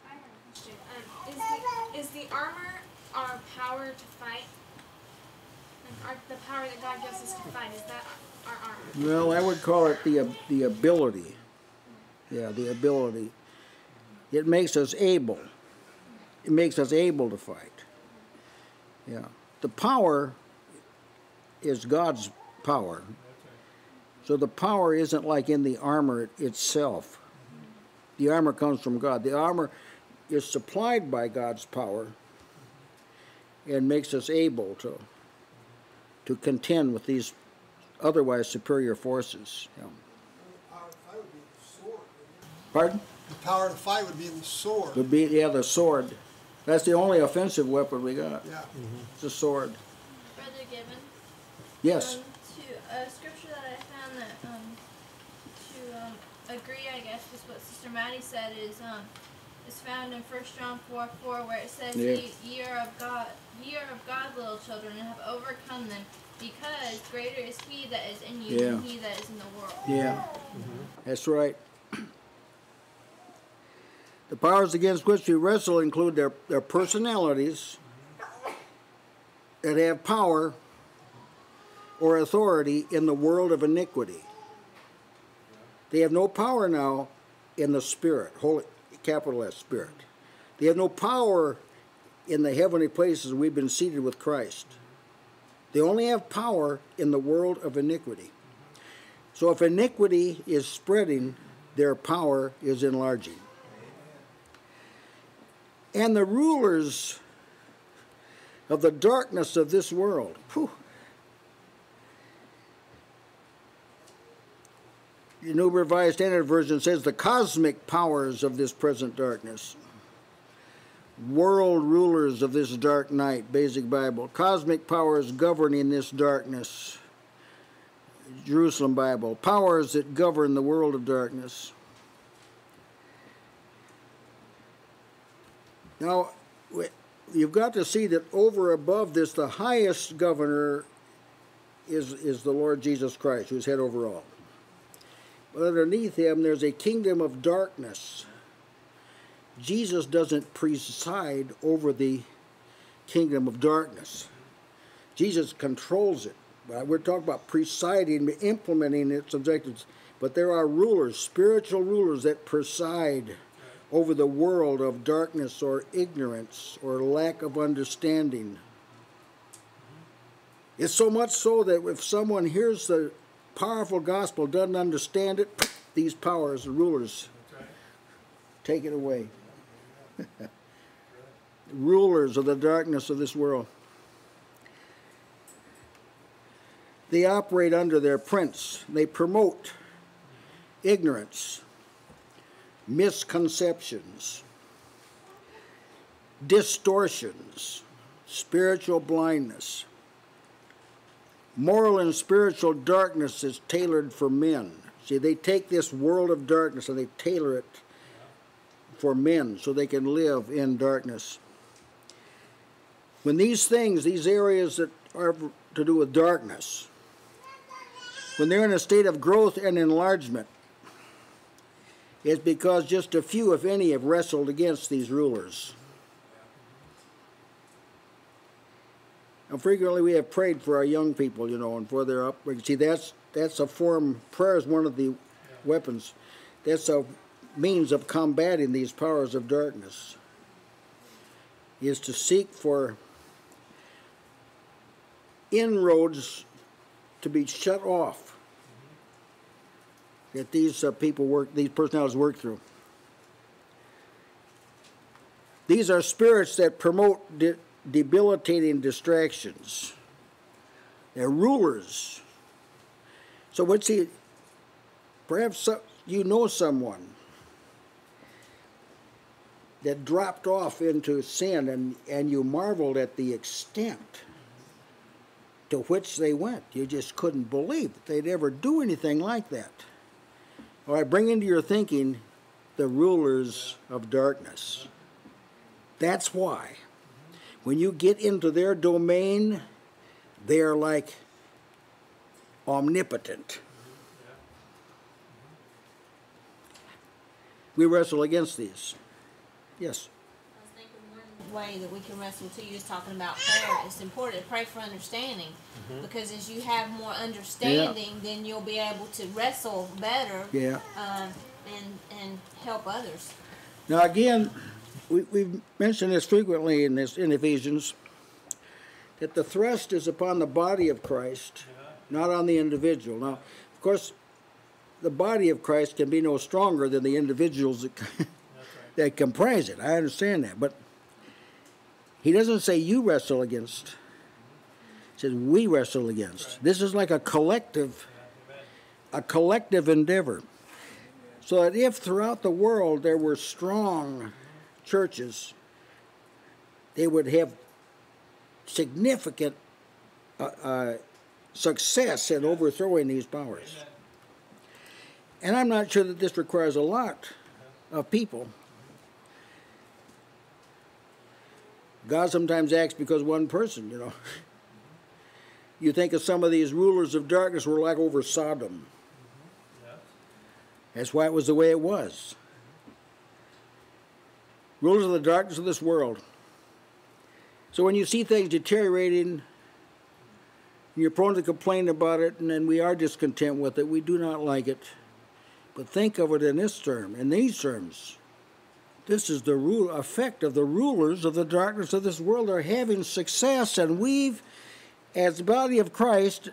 I have a question. Is the armor our power to fight? The power that God gives us to fight, is that our armor? Well, I would call it the ability. Yeah, the ability. It makes us able. It makes us able to fight. Yeah. The power is God's power. So the power isn't like in the armor itself. The armor comes from God. The armor is supplied by God's power and makes us able to contend with these otherwise superior forces. Yeah. The power to fight would be the sword. Pardon? The power to fight would be the sword. Would be, yeah, the sword. That's the only offensive weapon we got. Yeah. Mm-hmm. It's a sword. Brother Gibbon? Yes. To a scripture that I found that to agree, I guess, with what Sister Maddie said is found in 1 John 4:4, where it says, Ye are of God. Ye are of God, little children, and have overcome them, because greater is He that is in you than he that is in the world. Yeah, that's right. The powers against which we wrestle include their personalities that have power or authority in the world of iniquity. They have no power now in the Spirit, holy, capital S, Spirit. They have no power in the heavenly places. We've been seated with Christ. They only have power in the world of iniquity. So if iniquity is spreading their power is enlarging. And the rulers of the darkness of this world, Your New Revised Standard Version says the cosmic powers of this present darkness, world rulers of this dark night, Basic Bible, cosmic powers governing this darkness, Jerusalem Bible, powers that govern the world of darkness. Now, you've got to see that over above this, the highest governor is the Lord Jesus Christ, who's head over all. But underneath him, there's a kingdom of darkness. Jesus doesn't preside over the kingdom of darkness. Jesus controls it. We're talking about presiding, implementing its objectives. But there are rulers, spiritual rulers, that preside over the world of darkness or ignorance or lack of understanding. It's so much so that if someone hears the powerful gospel, doesn't understand it, these powers, the rulers, take it away. Rulers of the darkness of this world. They operate under their prince. They promote ignorance, misconceptions, distortions, spiritual blindness. Moral and spiritual darkness is tailored for men. See, they take this world of darkness and they tailor it for men so they can live in darkness. When these things, these areas that are to do with darkness, when they're in a state of growth and enlargement, it's because just a few, if any, have wrestled against these rulers. And frequently we have prayed for our young people, you know, and for their upbringing. See, that's a form, prayer is one of the weapons. That's a means of combating these powers of darkness, is to seek for inroads to be shut off that these these personalities work through. These are spirits that promote debilitating distractions. They're rulers. So let's see, perhaps you know someone that dropped off into sin, and you marveled at the extent to which they went. You just couldn't believe that they'd ever do anything like that. All right, bring into your thinking the rulers of darkness. That's why. When you get into their domain, they're like omnipotent. We wrestle against these. Yes? I was thinking one way that we can wrestle too, you was talking about prayer. It's important to pray for understanding, because as you have more understanding, then you'll be able to wrestle better and help others. Now again, we've mentioned this frequently in Ephesians, that the thrust is upon the body of Christ, not on the individual. Now, of course, the body of Christ can be no stronger than the individuals that, that comprise it. I understand that. But he doesn't say you wrestle against. He says we wrestle against. Right. This is like a collective endeavor. So that if throughout the world there were strong churches, they would have significant success in overthrowing these powers. And I'm not sure that this requires a lot of people. God sometimes acts because one person, you know. You think of some of these rulers of darkness were like over Sodom. That's why it was the way it was. Rulers of the darkness of this world. So when you see things deteriorating, you're prone to complain about it, and then we are discontent with it. We do not like it. But think of it in this term, in these terms. This is the effect of the rulers of the darkness of this world are having success, and we've, as the body of Christ,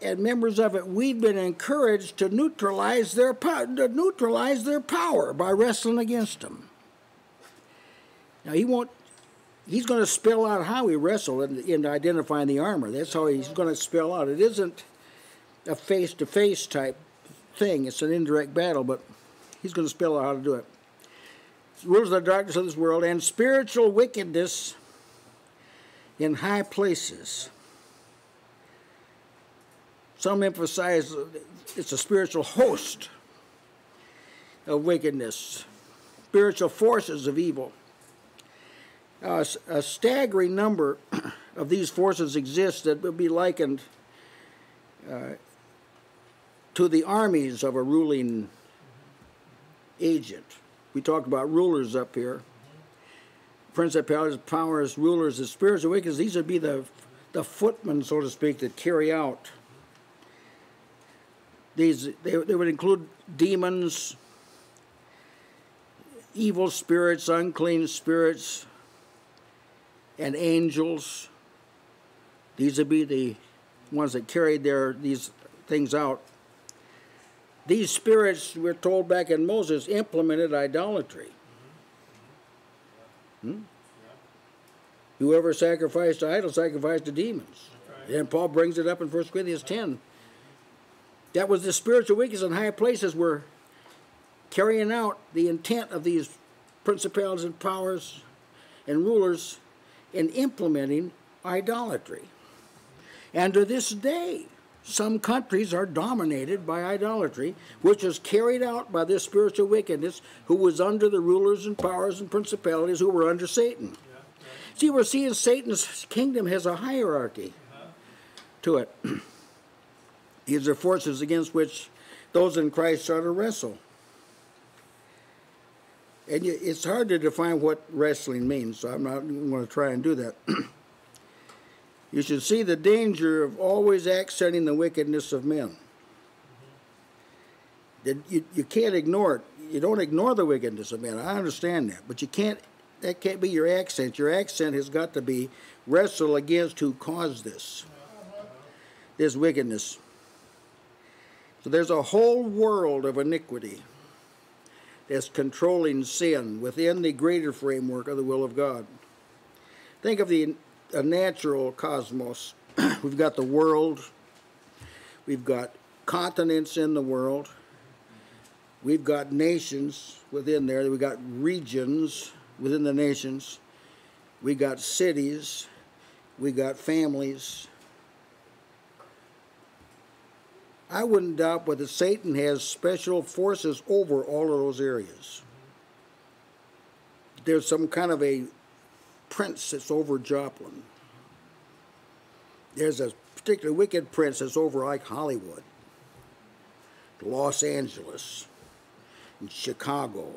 and members of it, we've been encouraged to neutralize their power by wrestling against them. Now he won't. He's going to spell out how he wrestled in identifying the armor. That's how he's going to spell out. It isn't a face-to-face type thing. It's an indirect battle, but he's going to spell out how to do it. Rulers of the darkness of this world and spiritual wickedness in high places. Some emphasize it's a spiritual host of wickedness, spiritual forces of evil. A staggering number of these forces exist that would be likened to the armies of a ruling agent. We talked about rulers up here. Principalities, powers, rulers, the spiritual wickedness. These would be the footmen, so to speak, that carry out these. They would include demons, evil spirits, unclean spirits, and angels. These would be the ones that carried these things out. These spirits, we're told back in Moses, implemented idolatry. Hmm? Whoever sacrificed to idols sacrificed to demons. And Paul brings it up in 1 Corinthians 10. That was the spiritual wickedness in high places were carrying out the intent of these principalities and powers and rulers in implementing idolatry. And to this day, some countries are dominated by idolatry, which is carried out by this spiritual wickedness who was under the rulers and powers and principalities who were under Satan. See, we're seeing Satan's kingdom has a hierarchy to it. These are forces against which those in Christ are to wrestle. And it's hard to define what wrestling means, so I'm not going to try and do that. You should see the danger of always accenting the wickedness of men. You can't ignore it. You don't ignore the wickedness of men. I understand that, but you can't. That can't be your accent. Your accent has got to be wrestle against who caused this wickedness. So there's a whole world of iniquity that's controlling sin within the greater framework of the will of God. Think of a natural cosmos. We've got the world. We've got continents in the world. We've got nations within there. We've got regions within the nations. We got cities. We got families. I wouldn't doubt but that Satan has special forces over all of those areas. There's some kind of a prince that's over Joplin. There's a particularly wicked prince that's over like Hollywood, Los Angeles, and Chicago,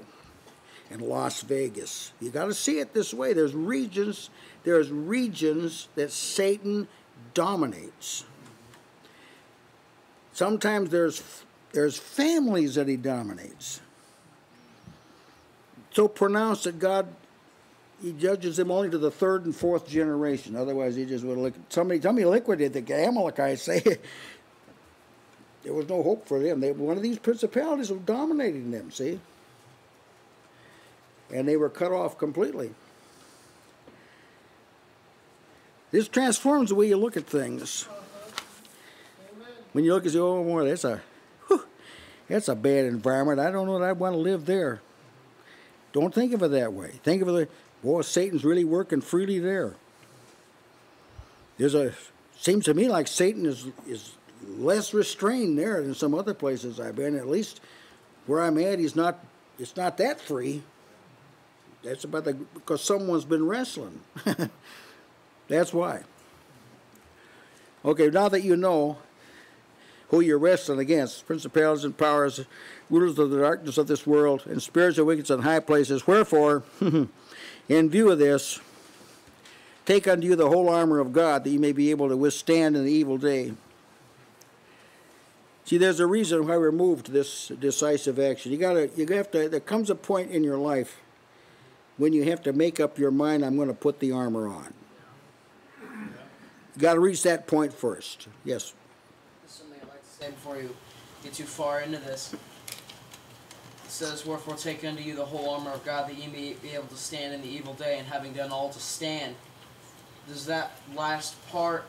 and Las Vegas. You got to see it this way. There's regions that Satan dominates. Sometimes there's families that he dominates. So pronounced that he judges them only to the third and fourth generation. Otherwise, he just would have somebody liquidate the Amalekites. There was no hope for them. One of these principalities was dominating them, see? And they were cut off completely. This transforms the way you look at things. When you look and say, oh, boy, that's a bad environment. I don't know that I want to live there. Don't think of it that way. Think of it, boy, Satan's really working freely there. Seems to me like Satan is less restrained there than some other places I've been. At least where I'm at, it's not that free. That's because someone's been wrestling. That's why. Okay, now that you know who you're wrestling against, principalities and powers, rulers of the darkness of this world, and spiritual wickedness in high places. Wherefore, in view of this, take unto you the whole armor of God, that you may be able to withstand in the evil day. See, there's a reason why we're moved to this decisive action. There comes a point in your life when you have to make up your mind, I'm going to put the armor on. You got to reach that point first. Yes. say before you get too far into this. It says, "Wherefore take unto you the whole armor of God, that ye may be able to stand in the evil day, and having done all to stand." Does that last part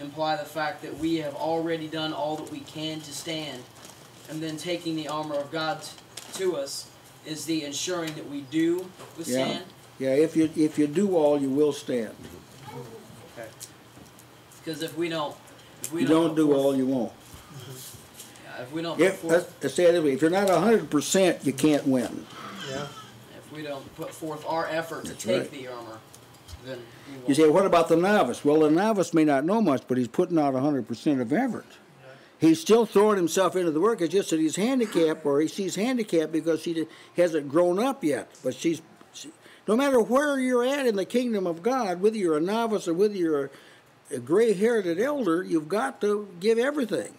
imply the fact that we have already done all that we can to stand, and then taking the armor of God to us is the ensuring that we do withstand? Yeah, if you do all, you will stand. Okay. Because if we don't do all, you won't. Yeah, if we don't, let's say it that way. If you're not 100%, you can't win. Yeah. If we don't put forth our effort to take the armor, then we won't. You say, what about the novice? Well, the novice may not know much, but he's putting out 100% of effort. He's still throwing himself into the work. It's just that he's handicapped, or he sees handicapped because he hasn't grown up yet. But no matter where you're at in the kingdom of God, whether you're a novice or whether you're a gray-haired elder, you've got to give everything.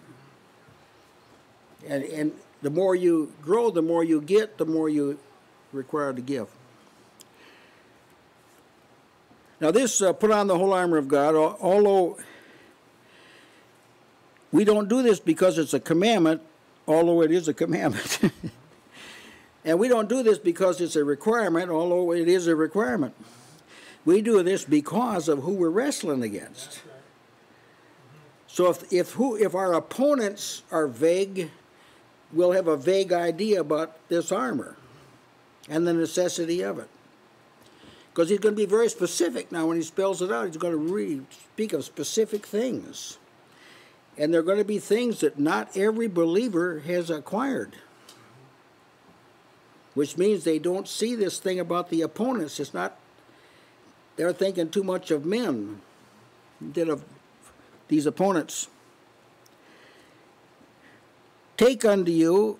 And the more you grow, the more you get, the more you're required to give. Now this, put on the whole armor of God, although... we don't do this because it's a commandment, although it is a commandment. And we don't do this because it's a requirement, although it is a requirement. We do this because of who we're wrestling against. So if our opponents are vague, we'll have a vague idea about this armor and the necessity of it. Because he's going to be very specific now when he spells it out. He's going to really speak of specific things. And there are going to be things that not every believer has acquired, which means they don't see this thing about the opponents. It's not, they're thinking too much of men instead of these opponents. Take unto you,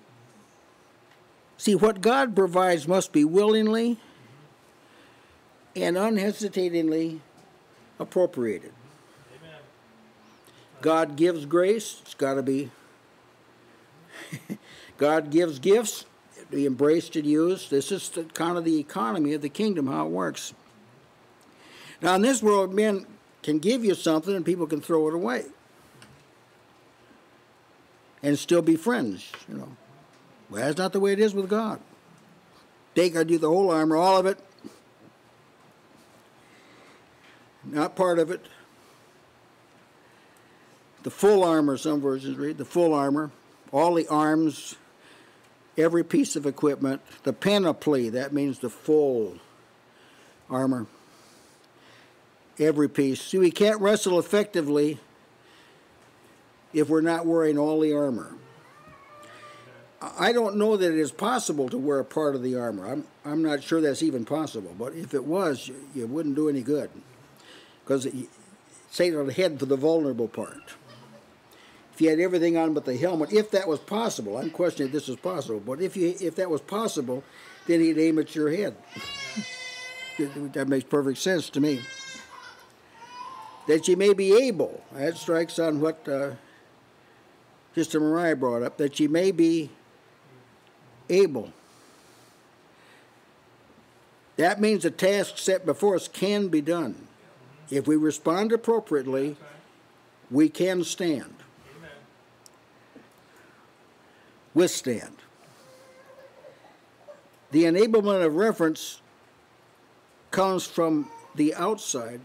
see, what God provides must be willingly and unhesitatingly appropriated. God gives grace, it's got to be. God gives gifts, be embraced and used. This is the, kind of the economy of the kingdom, how it works. Now in this world, men can give you something and people can throw it away. And still be friends, you know. Well, that's not the way it is with God. Take unto you the whole armor, all of it. Not part of it. The full armor, some versions read, the full armor, all the arms, every piece of equipment, the panoply, that means the full armor, every piece. See, we can't wrestle effectively if we're not wearing all the armor. I don't know that it is possible to wear a part of the armor. I'm not sure that's even possible, but if it was, you wouldn't do any good, because Satan would head for the vulnerable part. If you had everything on but the helmet, if that was possible, I'm questioning if this is possible, but if that was possible, then he'd aim at your head. That makes perfect sense to me. That ye may be able, that strikes on what Sister Mariah brought up, that ye may be able. That means the task set before us can be done. If we respond appropriately, we can stand. Withstand. The enablement of reference comes from the outside.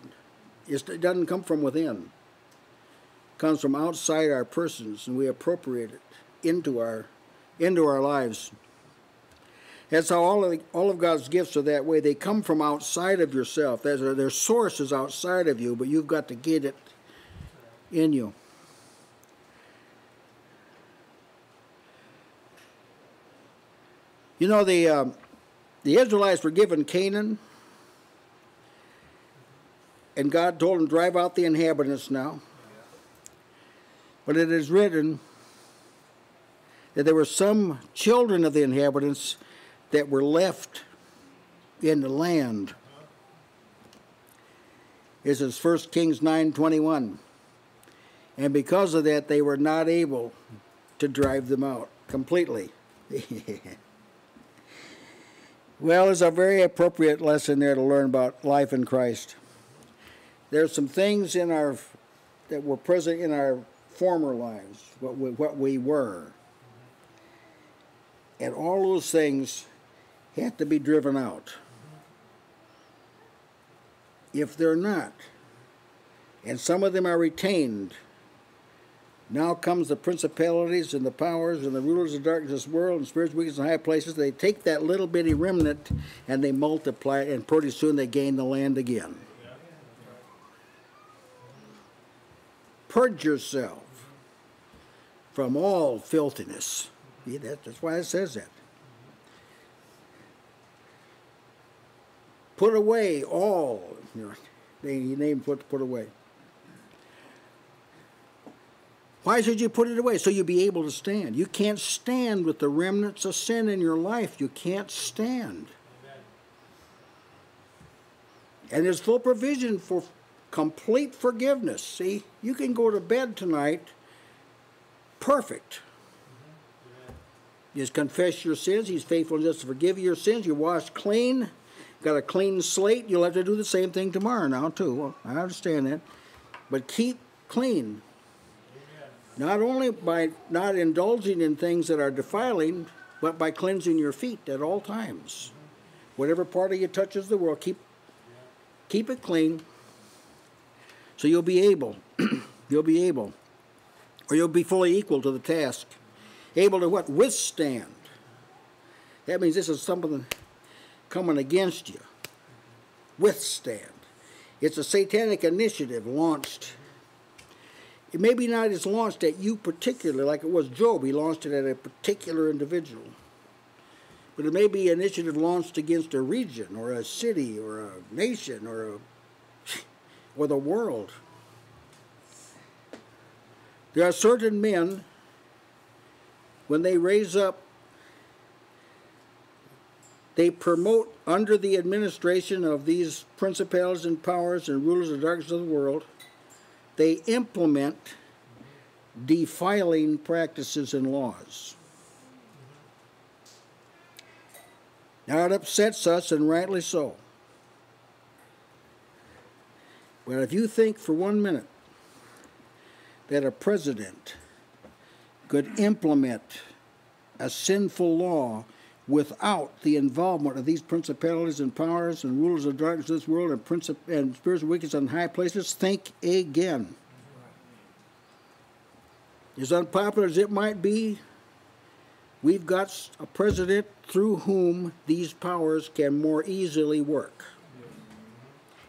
It doesn't come from within. It comes from outside our persons, and we appropriate it into our lives. That's how all of God's gifts are that way. They come from outside of yourself. Their source is outside of you, but you've got to get it in you. You know, the Israelites were given Canaan, and God told them, drive out the inhabitants now. But it is written that there were some children of the inhabitants that were left in the land. This is 1 Kings 9:21. And because of that, they were not able to drive them out completely. Well, there's a very appropriate lesson there to learn about life in Christ. There's some things that were present in our former lives, what we were. And all those things had to be driven out. If they're not, and some of them are retained, now comes the principalities and the powers and the rulers of darkness of this world and spiritual wickedness in high places. They take that little bitty remnant and they multiply it, and pretty soon they gain the land again. Purge yourself from all filthiness. See, that's why it says that. Put away all, you know, they named what to put away. Why should you put it away? So you'll be able to stand. You can't stand with the remnants of sin in your life. You can't stand. And there's full provision for complete forgiveness. See, you can go to bed tonight perfect. Just confess your sins. He's faithful and just to forgive you your sins. You're washed clean. Got a clean slate. You'll have to do the same thing tomorrow now, too. Well, I understand that. But keep clean. Not only by not indulging in things that are defiling, but by cleansing your feet at all times. Whatever part of you touches the world, keep it clean. So you'll be able. You'll be able. Or you'll be fully equal to the task. Able to what? Withstand. That means this is something coming against you. Withstand. It's a satanic initiative launched. It may be not as launched at you particularly, like it was Job. He launched it at a particular individual. But it may be an initiative launched against a region or a city or a nation or the world. There are certain men, when they raise up, they promote under the administration of these principalities and powers and rulers of the darkness of the world, they implement defiling practices and laws. Now it upsets us, and rightly so. But if you think for one minute that a president could implement a sinful law without the involvement of these principalities and powers and rulers of darkness of this world and spiritual wickedness in high places, think again. As unpopular as it might be, we've got a president through whom these powers can more easily work.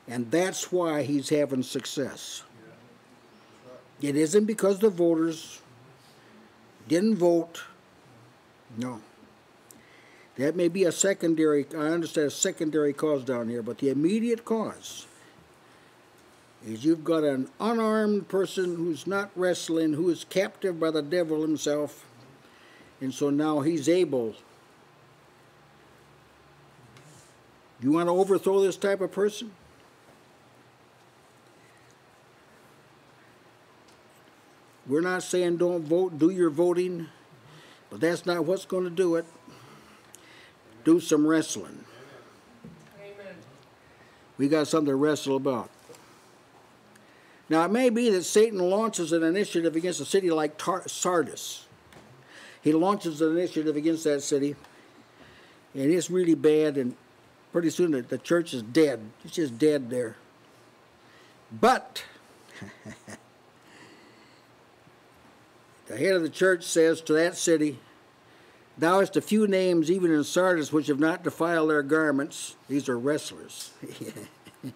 And that's why he's having success. It isn't because the voters didn't vote. No. That may be a secondary, I understand, a secondary cause down here, but the immediate cause is you've got an unarmed person who's not wrestling, who is captive by the devil himself, and so now he's able. You want to overthrow this type of person? We're not saying don't vote, do your voting, but that's not what's going to do it. Do some wrestling. Amen. We got something to wrestle about. Now, it may be that Satan launches an initiative against a city like Sardis. He launches an initiative against that city, and it's really bad, and pretty soon the church is dead. It's just dead there. But the head of the church says to that city, "Thou hast a few names, even in Sardis, which have not defiled their garments." These are wrestlers. "And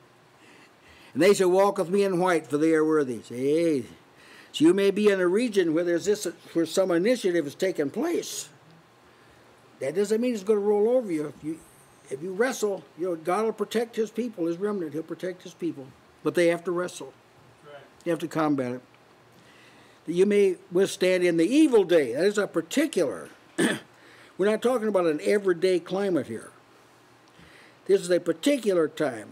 they shall walk with me in white, for they are worthy." Hey. So you may be in a region where there's this, where some initiative has taken place. That doesn't mean it's going to roll over you. If you wrestle, you know, God will protect His people, His remnant. He'll protect His people. But they have to wrestle. Right. They have to combat it. You may withstand in the evil day. That is a particular. We're not talking about an everyday climate here. This is a particular time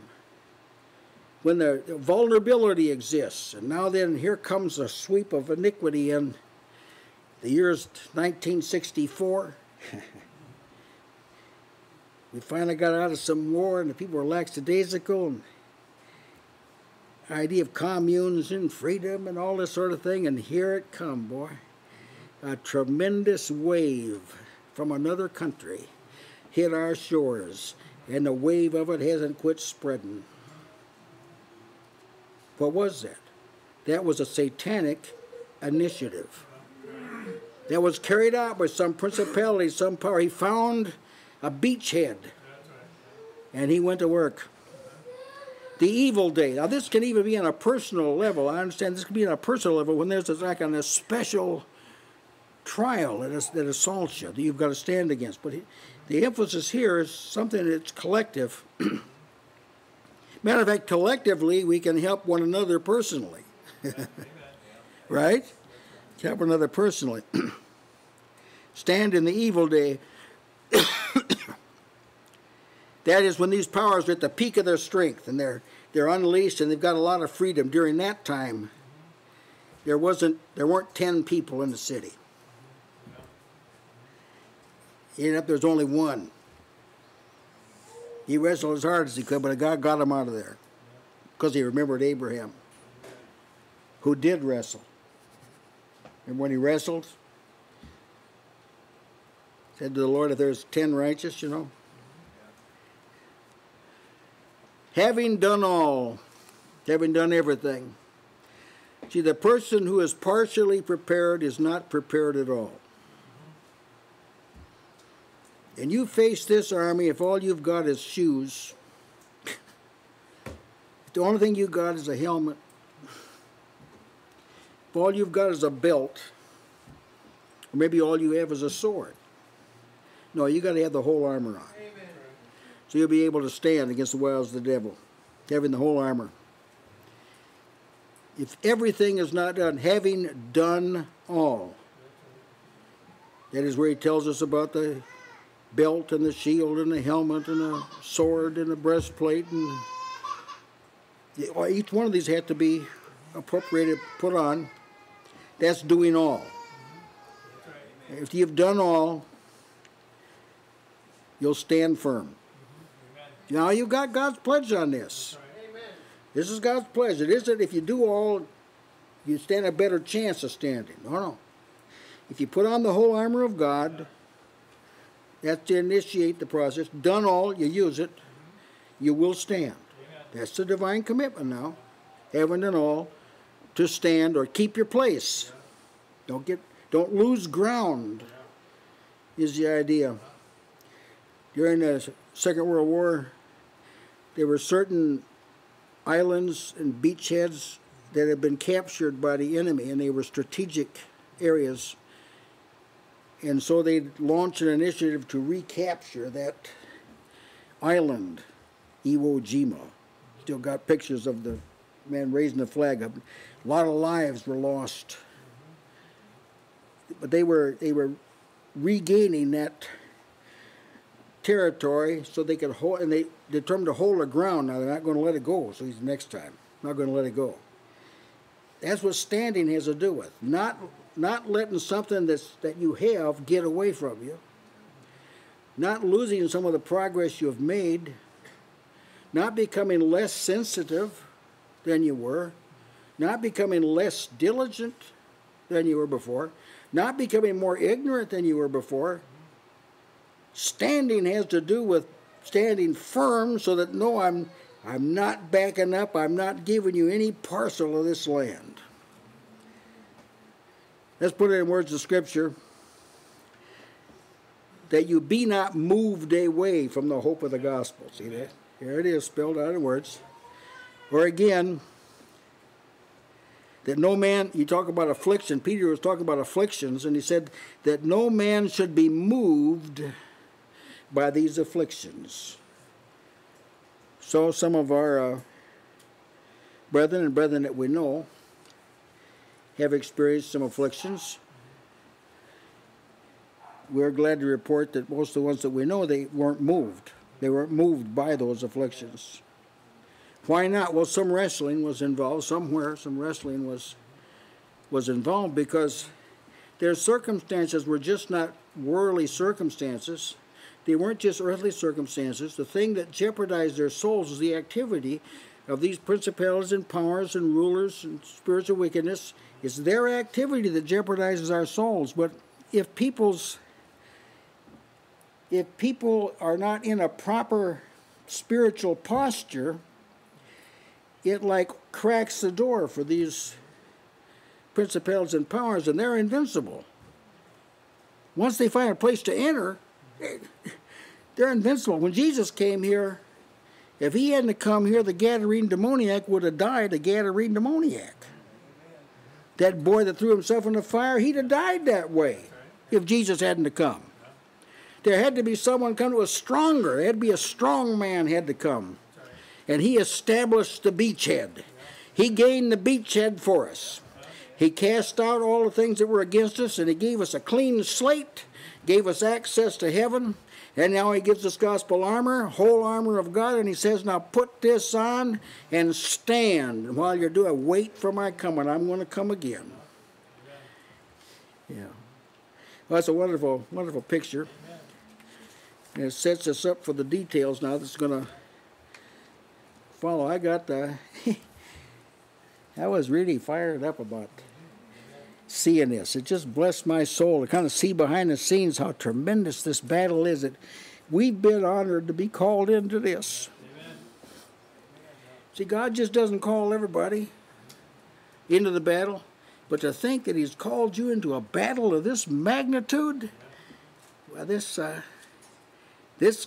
when the vulnerability exists. And now then, here comes a sweep of iniquity in the years 1964. We finally got out of some war, and the people were lackadaisical. And idea of communes and freedom and all this sort of thing, and here it come, boy. A tremendous wave from another country hit our shores, and the wave of it hasn't quit spreading. What was that? That was a satanic initiative that was carried out by some principality, some power. He found a beachhead, and he went to work. The evil day. Now this can even be on a personal level. I understand this can be on a personal level when there's like on a special trial that assaults you, that you've got to stand against. But the emphasis here is something that's collective. Matter of fact, collectively, we can help one another personally. Right? Help one another personally. Stand in the evil day. That is when these powers are at the peak of their strength and they're unleashed and they've got a lot of freedom. During that time, there weren't 10 people in the city. He ended up there's only one. He wrestled as hard as he could, but God got him out of there because he remembered Abraham, who did wrestle. And when he wrestled, said to the Lord, if there's 10 righteous, you know. Having done all, having done everything. See, the person who is partially prepared is not prepared at all. And you face this army if all you've got is shoes. The only thing you've got is a helmet. If all you've got is a belt, or maybe all you have is a sword. No, you've got to have the whole armor on. Amen. So you'll be able to stand against the wiles of the devil, having the whole armor. If everything is not done, having done all. That is where he tells us about the belt and the shield and the helmet and the sword and the breastplate. And each one of these had to be appropriated, put on. That's doing all. If you've done all, you'll stand firm. Now you've got God's pledge on this. This is God's pledge. It isn't if you do all, you stand a better chance of standing. No, no. If you put on the whole armor of God, that's to initiate the process. Done all, you use it, you will stand. That's the divine commitment now. Having done all, to stand or keep your place. Don't lose ground is the idea. During the Second World War, there were certain islands and beachheads that had been captured by the enemy, and they were strategic areas. And so they launched an initiative to recapture that island, Iwo Jima. Still got pictures of the man raising the flag up. A lot of lives were lost. But they were regaining that territory so they could hold, and they determined to hold the ground. Now they're not going to let it go, so he's next time. Not going to let it go. That's what standing has to do with. Not letting something that you have get away from you. Not losing some of the progress you have made. Not becoming less sensitive than you were. Not becoming less diligent than you were before. Not becoming more ignorant than you were before. Standing has to do with standing firm so that, no, I'm not backing up. I'm not giving you any parcel of this land. Let's put it in words of Scripture, that you be not moved away from the hope of the gospel. See that? Here it is spelled out in words. Or again, that no man, you talk about affliction. Peter was talking about afflictions, and he said that no man should be moved by these afflictions. So some of our brethren that we know have experienced some afflictions. We're glad to report that most of the ones that we know, they weren't moved. They weren't moved by those afflictions. Why not? Well, some wrestling was involved somewhere. Some wrestling was involved because their circumstances were just not worldly circumstances. They weren't just earthly circumstances. The thing that jeopardized their souls was the activity of these principalities and powers and rulers and spiritual wickedness. It's their activity that jeopardizes our souls. But if people are not in a proper spiritual posture, it like cracks the door for these principalities and powers, and they're invincible. Once they find a place to enter, they're invincible. When Jesus came here, if he hadn't come here, the Gadarene demoniac would have died a Gadarene demoniac. That boy that threw himself in the fire, he'd have died that way if Jesus hadn't come. There had to be someone come who was stronger. There had to be a strong man had to come. And he established the beachhead. He gained the beachhead for us. He cast out all the things that were against us, and he gave us a clean slate, gave us access to heaven, and now he gives us gospel armor, whole armor of God, and he says, now put this on and stand. And while you're doing it, wait for my coming. I'm going to come again. Yeah. Well, that's a wonderful, wonderful picture. And it sets us up for the details now that's going to follow. I was really fired up about seeing this. It just blessed my soul to kind of see behind the scenes how tremendous this battle is. That we've been honored to be called into this. Amen. See, God just doesn't call everybody into the battle, but to think that he's called you into a battle of this magnitude, well, this is a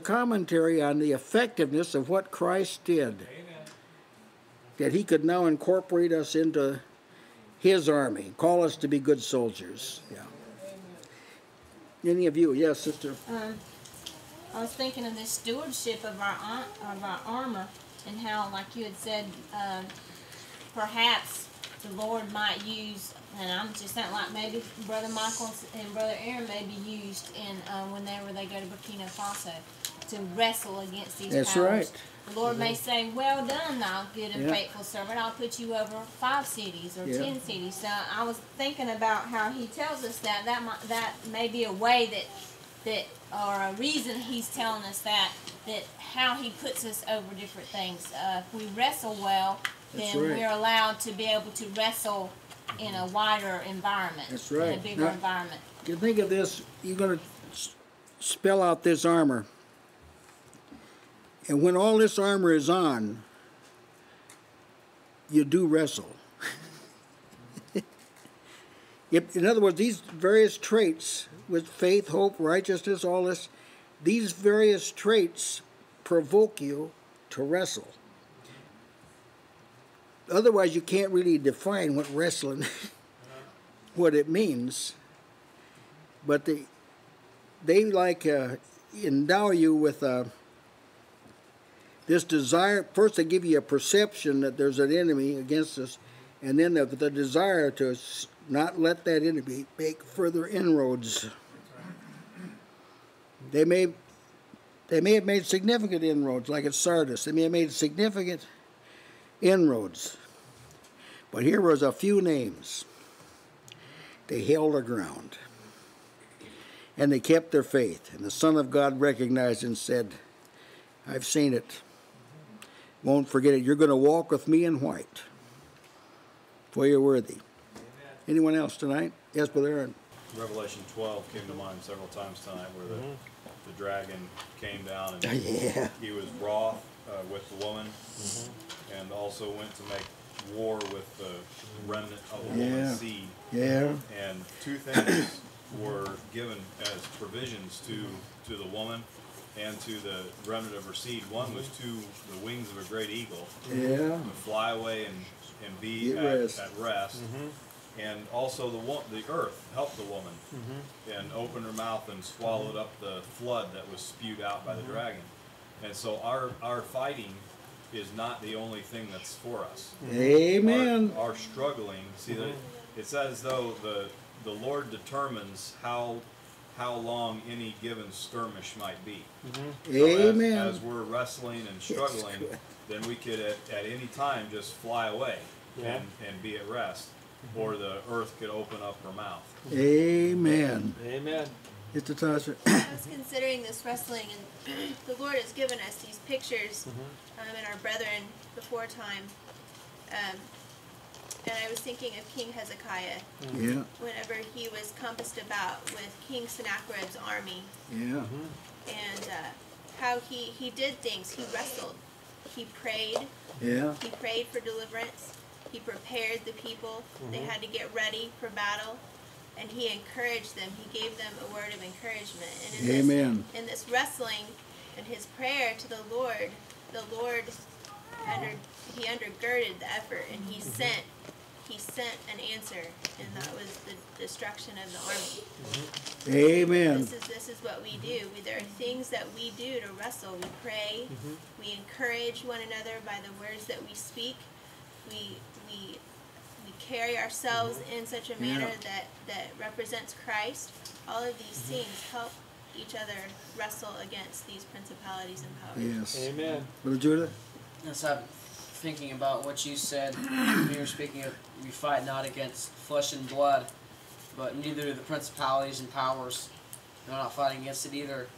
commentary on the effectiveness of what Christ did. Amen. That he could now incorporate us into his army, call us to be good soldiers. Yeah. Any of you? Yes, sister. I was thinking of this stewardship of our armor, and how, like you had said, perhaps the Lord might use. And I'm just not like maybe Brother Michael and Brother Aaron may be used in whenever they go to Burkina Faso to wrestle against these powers. That's right. The Lord may say, well done, thou good and faithful servant. I'll put you over 5 cities or 10 cities. So I was thinking about how he tells us that. That may be a way or a reason he's telling us that how he puts us over different things. If we wrestle well, then we're allowed to be able to wrestle in a wider environment. That's right. In a bigger environment. You think of this, you're going to spell out this armor. And when all this armor is on, you do wrestle. In other words, these various traits, with faith, hope, righteousness, all this, these various traits provoke you to wrestle. Otherwise, you can't really define what wrestling, what it means. But they like endow you with this desire. First they give you a perception that there's an enemy against us, and then the desire to not let that enemy make further inroads. They may have made significant inroads, like at Sardis. They may have made significant inroads. But here was a few names. They held their ground, and they kept their faith. And the Son of God recognized and said, I've seen it. Won't forget it. You're going to walk with me in white, for you're worthy. Amen. Anyone else tonight? Yes, Brother Aaron. Revelation 12 came to mind several times tonight, where the dragon came down and he was wroth with the woman, and also went to make war with the remnant of the woman's seed. Yeah. And 2 things were given as provisions to the woman and to the remnant of her seed. One was the wings of a great eagle, to fly away and be at rest. And also the earth helped the woman and opened her mouth and swallowed up the flood that was spewed out by the dragon. And so our fighting is not the only thing that's for us. Amen. Our struggling, see, it's as though the Lord determines how long any given skirmish might be. So amen. As we're wrestling and struggling, then we could at any time just fly away and be at rest, or the earth could open up her mouth. Amen. Amen. I was considering this wrestling, and the Lord has given us these pictures and our brethren before time. And I was thinking of King Hezekiah. Yeah. Whenever he was compassed about with King Sennacherib's army. Yeah. And how he did things. He wrestled. He prayed. Yeah. He prayed for deliverance. He prepared the people. They had to get ready for battle. And he encouraged them. He gave them a word of encouragement. And in this wrestling and his prayer to the Lord he undergirded the effort, and he sent an answer, and that was the destruction of the army. Amen. This is what we do. There are things that we do to wrestle. We pray. We encourage one another by the words that we speak. We carry ourselves in such a manner that represents Christ. All of these things help each other wrestle against these principalities and powers. Yes. Amen. Brother Judah? Yes, I'm thinking about what you said. You were speaking of, we fight not against flesh and blood, but neither the principalities and powers. They're not fighting against it either.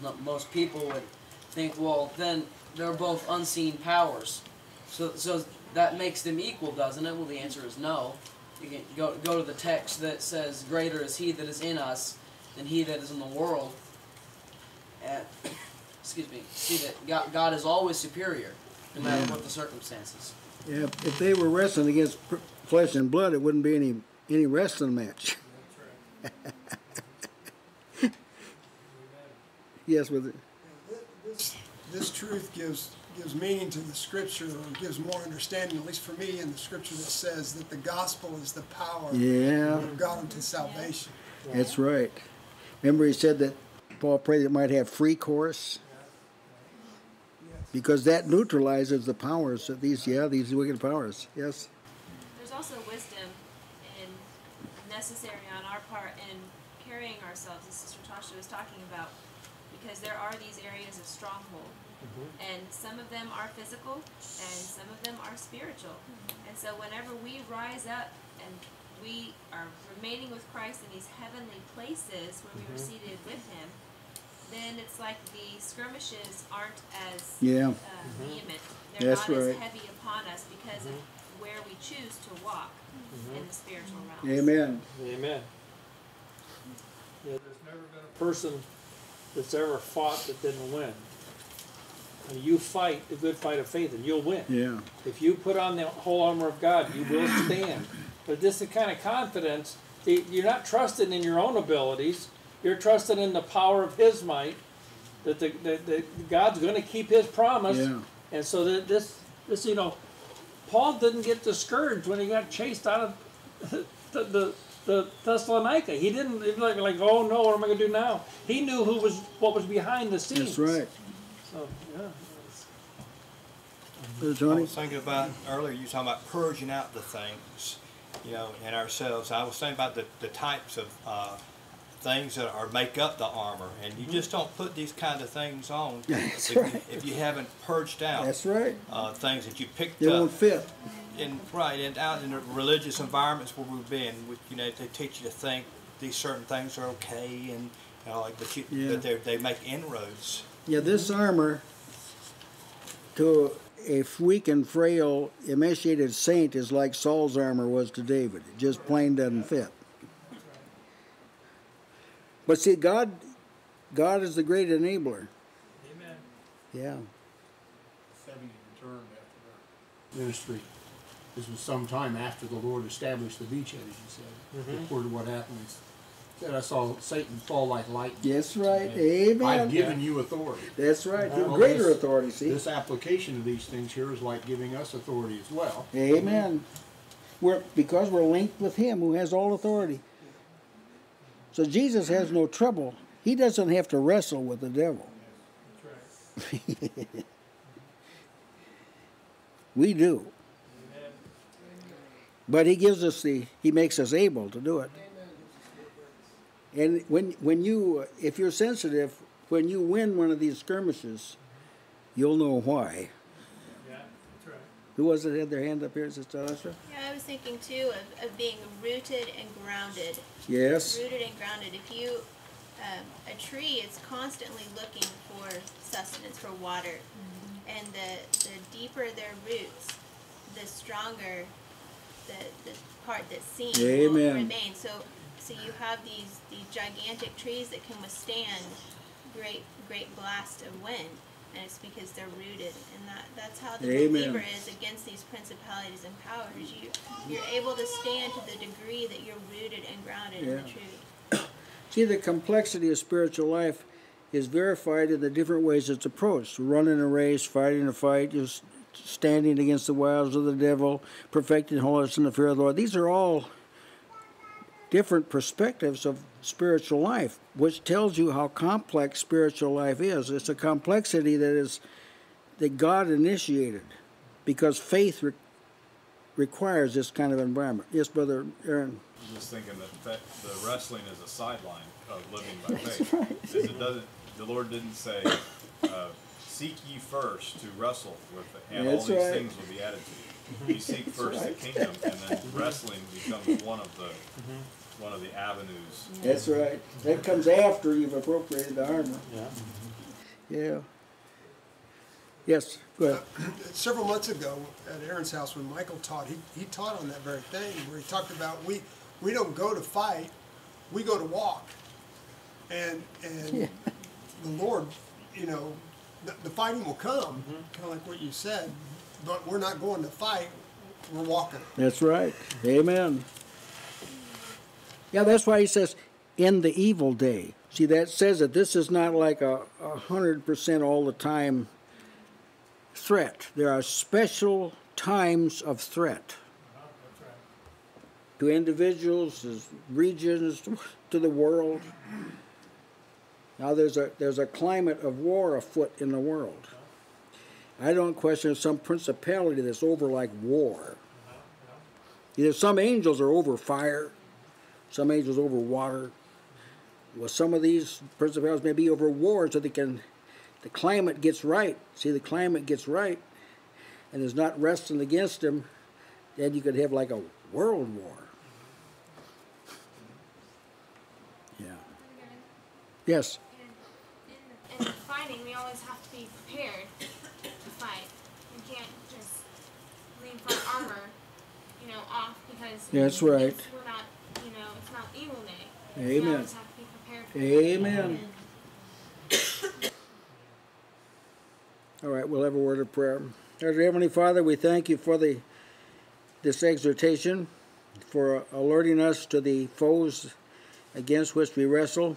Well, most people would think, well, then they're both unseen powers. So that makes them equal, doesn't it? Well, the answer is no. You can go to the text that says, "Greater is He that is in us than he that is in the world." And excuse me, see that God is always superior, no matter what the circumstances. Yeah, if they were wrestling against flesh and blood, it wouldn't be any wrestling match. That's right. Yes, with it. This truth gives meaning to the Scripture, or gives more understanding, at least for me, in the Scripture that says that the gospel is the power of God unto salvation. Yeah. That's right. Remember, he said that Paul prayed it might have free course. Because that neutralizes the powers of these wicked powers. Yes. There's also wisdom and necessary on our part in carrying ourselves, as Sister Tasha was talking about, because there are these areas of stronghold, and some of them are physical, and some of them are spiritual. And so, whenever we rise up and we are remaining with Christ in these heavenly places where we were seated with Him, then it's like the skirmishes aren't as vehement. They're not as heavy upon us because of where we choose to walk in the spiritual realm. Amen. Amen. Yeah, there's never been a person that's ever fought that didn't win. I mean, you fight the good fight of faith and you'll win. Yeah. If you put on the whole armor of God, you will stand. But this is the kind of confidence, you're not trusting in your own abilities. You're trusting in the power of His might, that that God's going to keep His promise, and so that this you know, Paul didn't get discouraged when he got chased out of the Thessalonica. He didn't like oh no, what am I going to do now? He knew what was behind the scenes. That's right. So yeah. I was thinking about earlier. You were talking about purging out the things, you know, in ourselves. I was thinking about the types of things that are make up the armor, and you just don't put these kind of things on if you haven't purged out things that you picked up. They won't fit. And out in the religious environments where we've been, you know, they teach you to think these certain things are okay, and all that, but they make inroads. Yeah, this armor to a weak and frail emaciated saint is like Saul's armor was to David. It just plain doesn't fit. But see, God is the great enabler. Amen. Yeah. 70 returned after that ministry. This was some time after the Lord established the beachhead, as you said. Reported what happened. He said, "I saw Satan fall like lightning." That's right. Amen. I've given you authority. That's right. Greater authority. See, this application of these things here is like giving us authority as well. Amen. Because we're linked with Him who has all authority. So Jesus has no trouble. He doesn't have to wrestle with the devil. We do. Amen. But He gives us He makes us able to do it. And if you're sensitive, when you win one of these skirmishes, you'll know why. Who was it that had their hand up here, Sister Asha? Yeah, I was thinking too of being rooted and grounded. Yes. Rooted and grounded. If you a tree is constantly looking for sustenance, for water. Mm-hmm. And the deeper their roots, the stronger the part that's seen will remain. So you have these gigantic trees that can withstand great blast of wind, and it's because they're rooted, and that's how the believer is against these principalities and powers. You're able to stand to the degree that you're rooted and grounded in the truth. See, the complexity of spiritual life is verified in the different ways it's approached: running a race, fighting a fight, just standing against the wiles of the devil, perfecting holiness in the fear of the Lord. These are all different perspectives of spiritual life, which tells you how complex spiritual life is. It's a complexity that God initiated, because faith requires this kind of environment. Yes, Brother Aaron. I'm just thinking that the wrestling is a sideline of living by faith. Right. The Lord didn't say, "Seek ye first to wrestle with," and all these things will be added to you. You seek first the kingdom, and then wrestling becomes one of the avenues. That's right. That comes after you've appropriated the armor. Yeah. Yeah. Yes, go ahead. Several months ago at Aaron's house when Michael taught, he taught on that very thing, where he talked about we don't go to fight, we go to walk. And the Lord, you know, the fighting will come, kind of like what you said, but we're not going to fight, we're walking. That's right. Amen. Yeah, that's why he says, in the evil day. See, that says that this is not like a 100% all the time threat. There are special times of threat to individuals, regions, to the world. Now there's a climate of war afoot in the world. I don't question some principality that's over like war. Either some angels are over fire, some angels over water. Well, some of these principalities may be over war, so the climate gets right. See, the climate gets right, and is not wrestling against them. Then you could have like a world war. Yeah. Yes. In fighting, we always have to be prepared to fight. We can't just leave our armor, you know, off because that's right. We're not. You know, it's not evil day. Amen. Have to be prepared for Amen. All right, we'll have a word of prayer. Our Heavenly Father, we thank you for this exhortation, for alerting us to the foes against which we wrestle.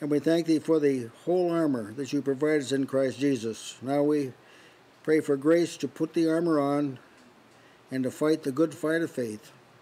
And we thank thee for the whole armor that you provide us in Christ Jesus. Now we pray for grace to put the armor on and to fight the good fight of faith.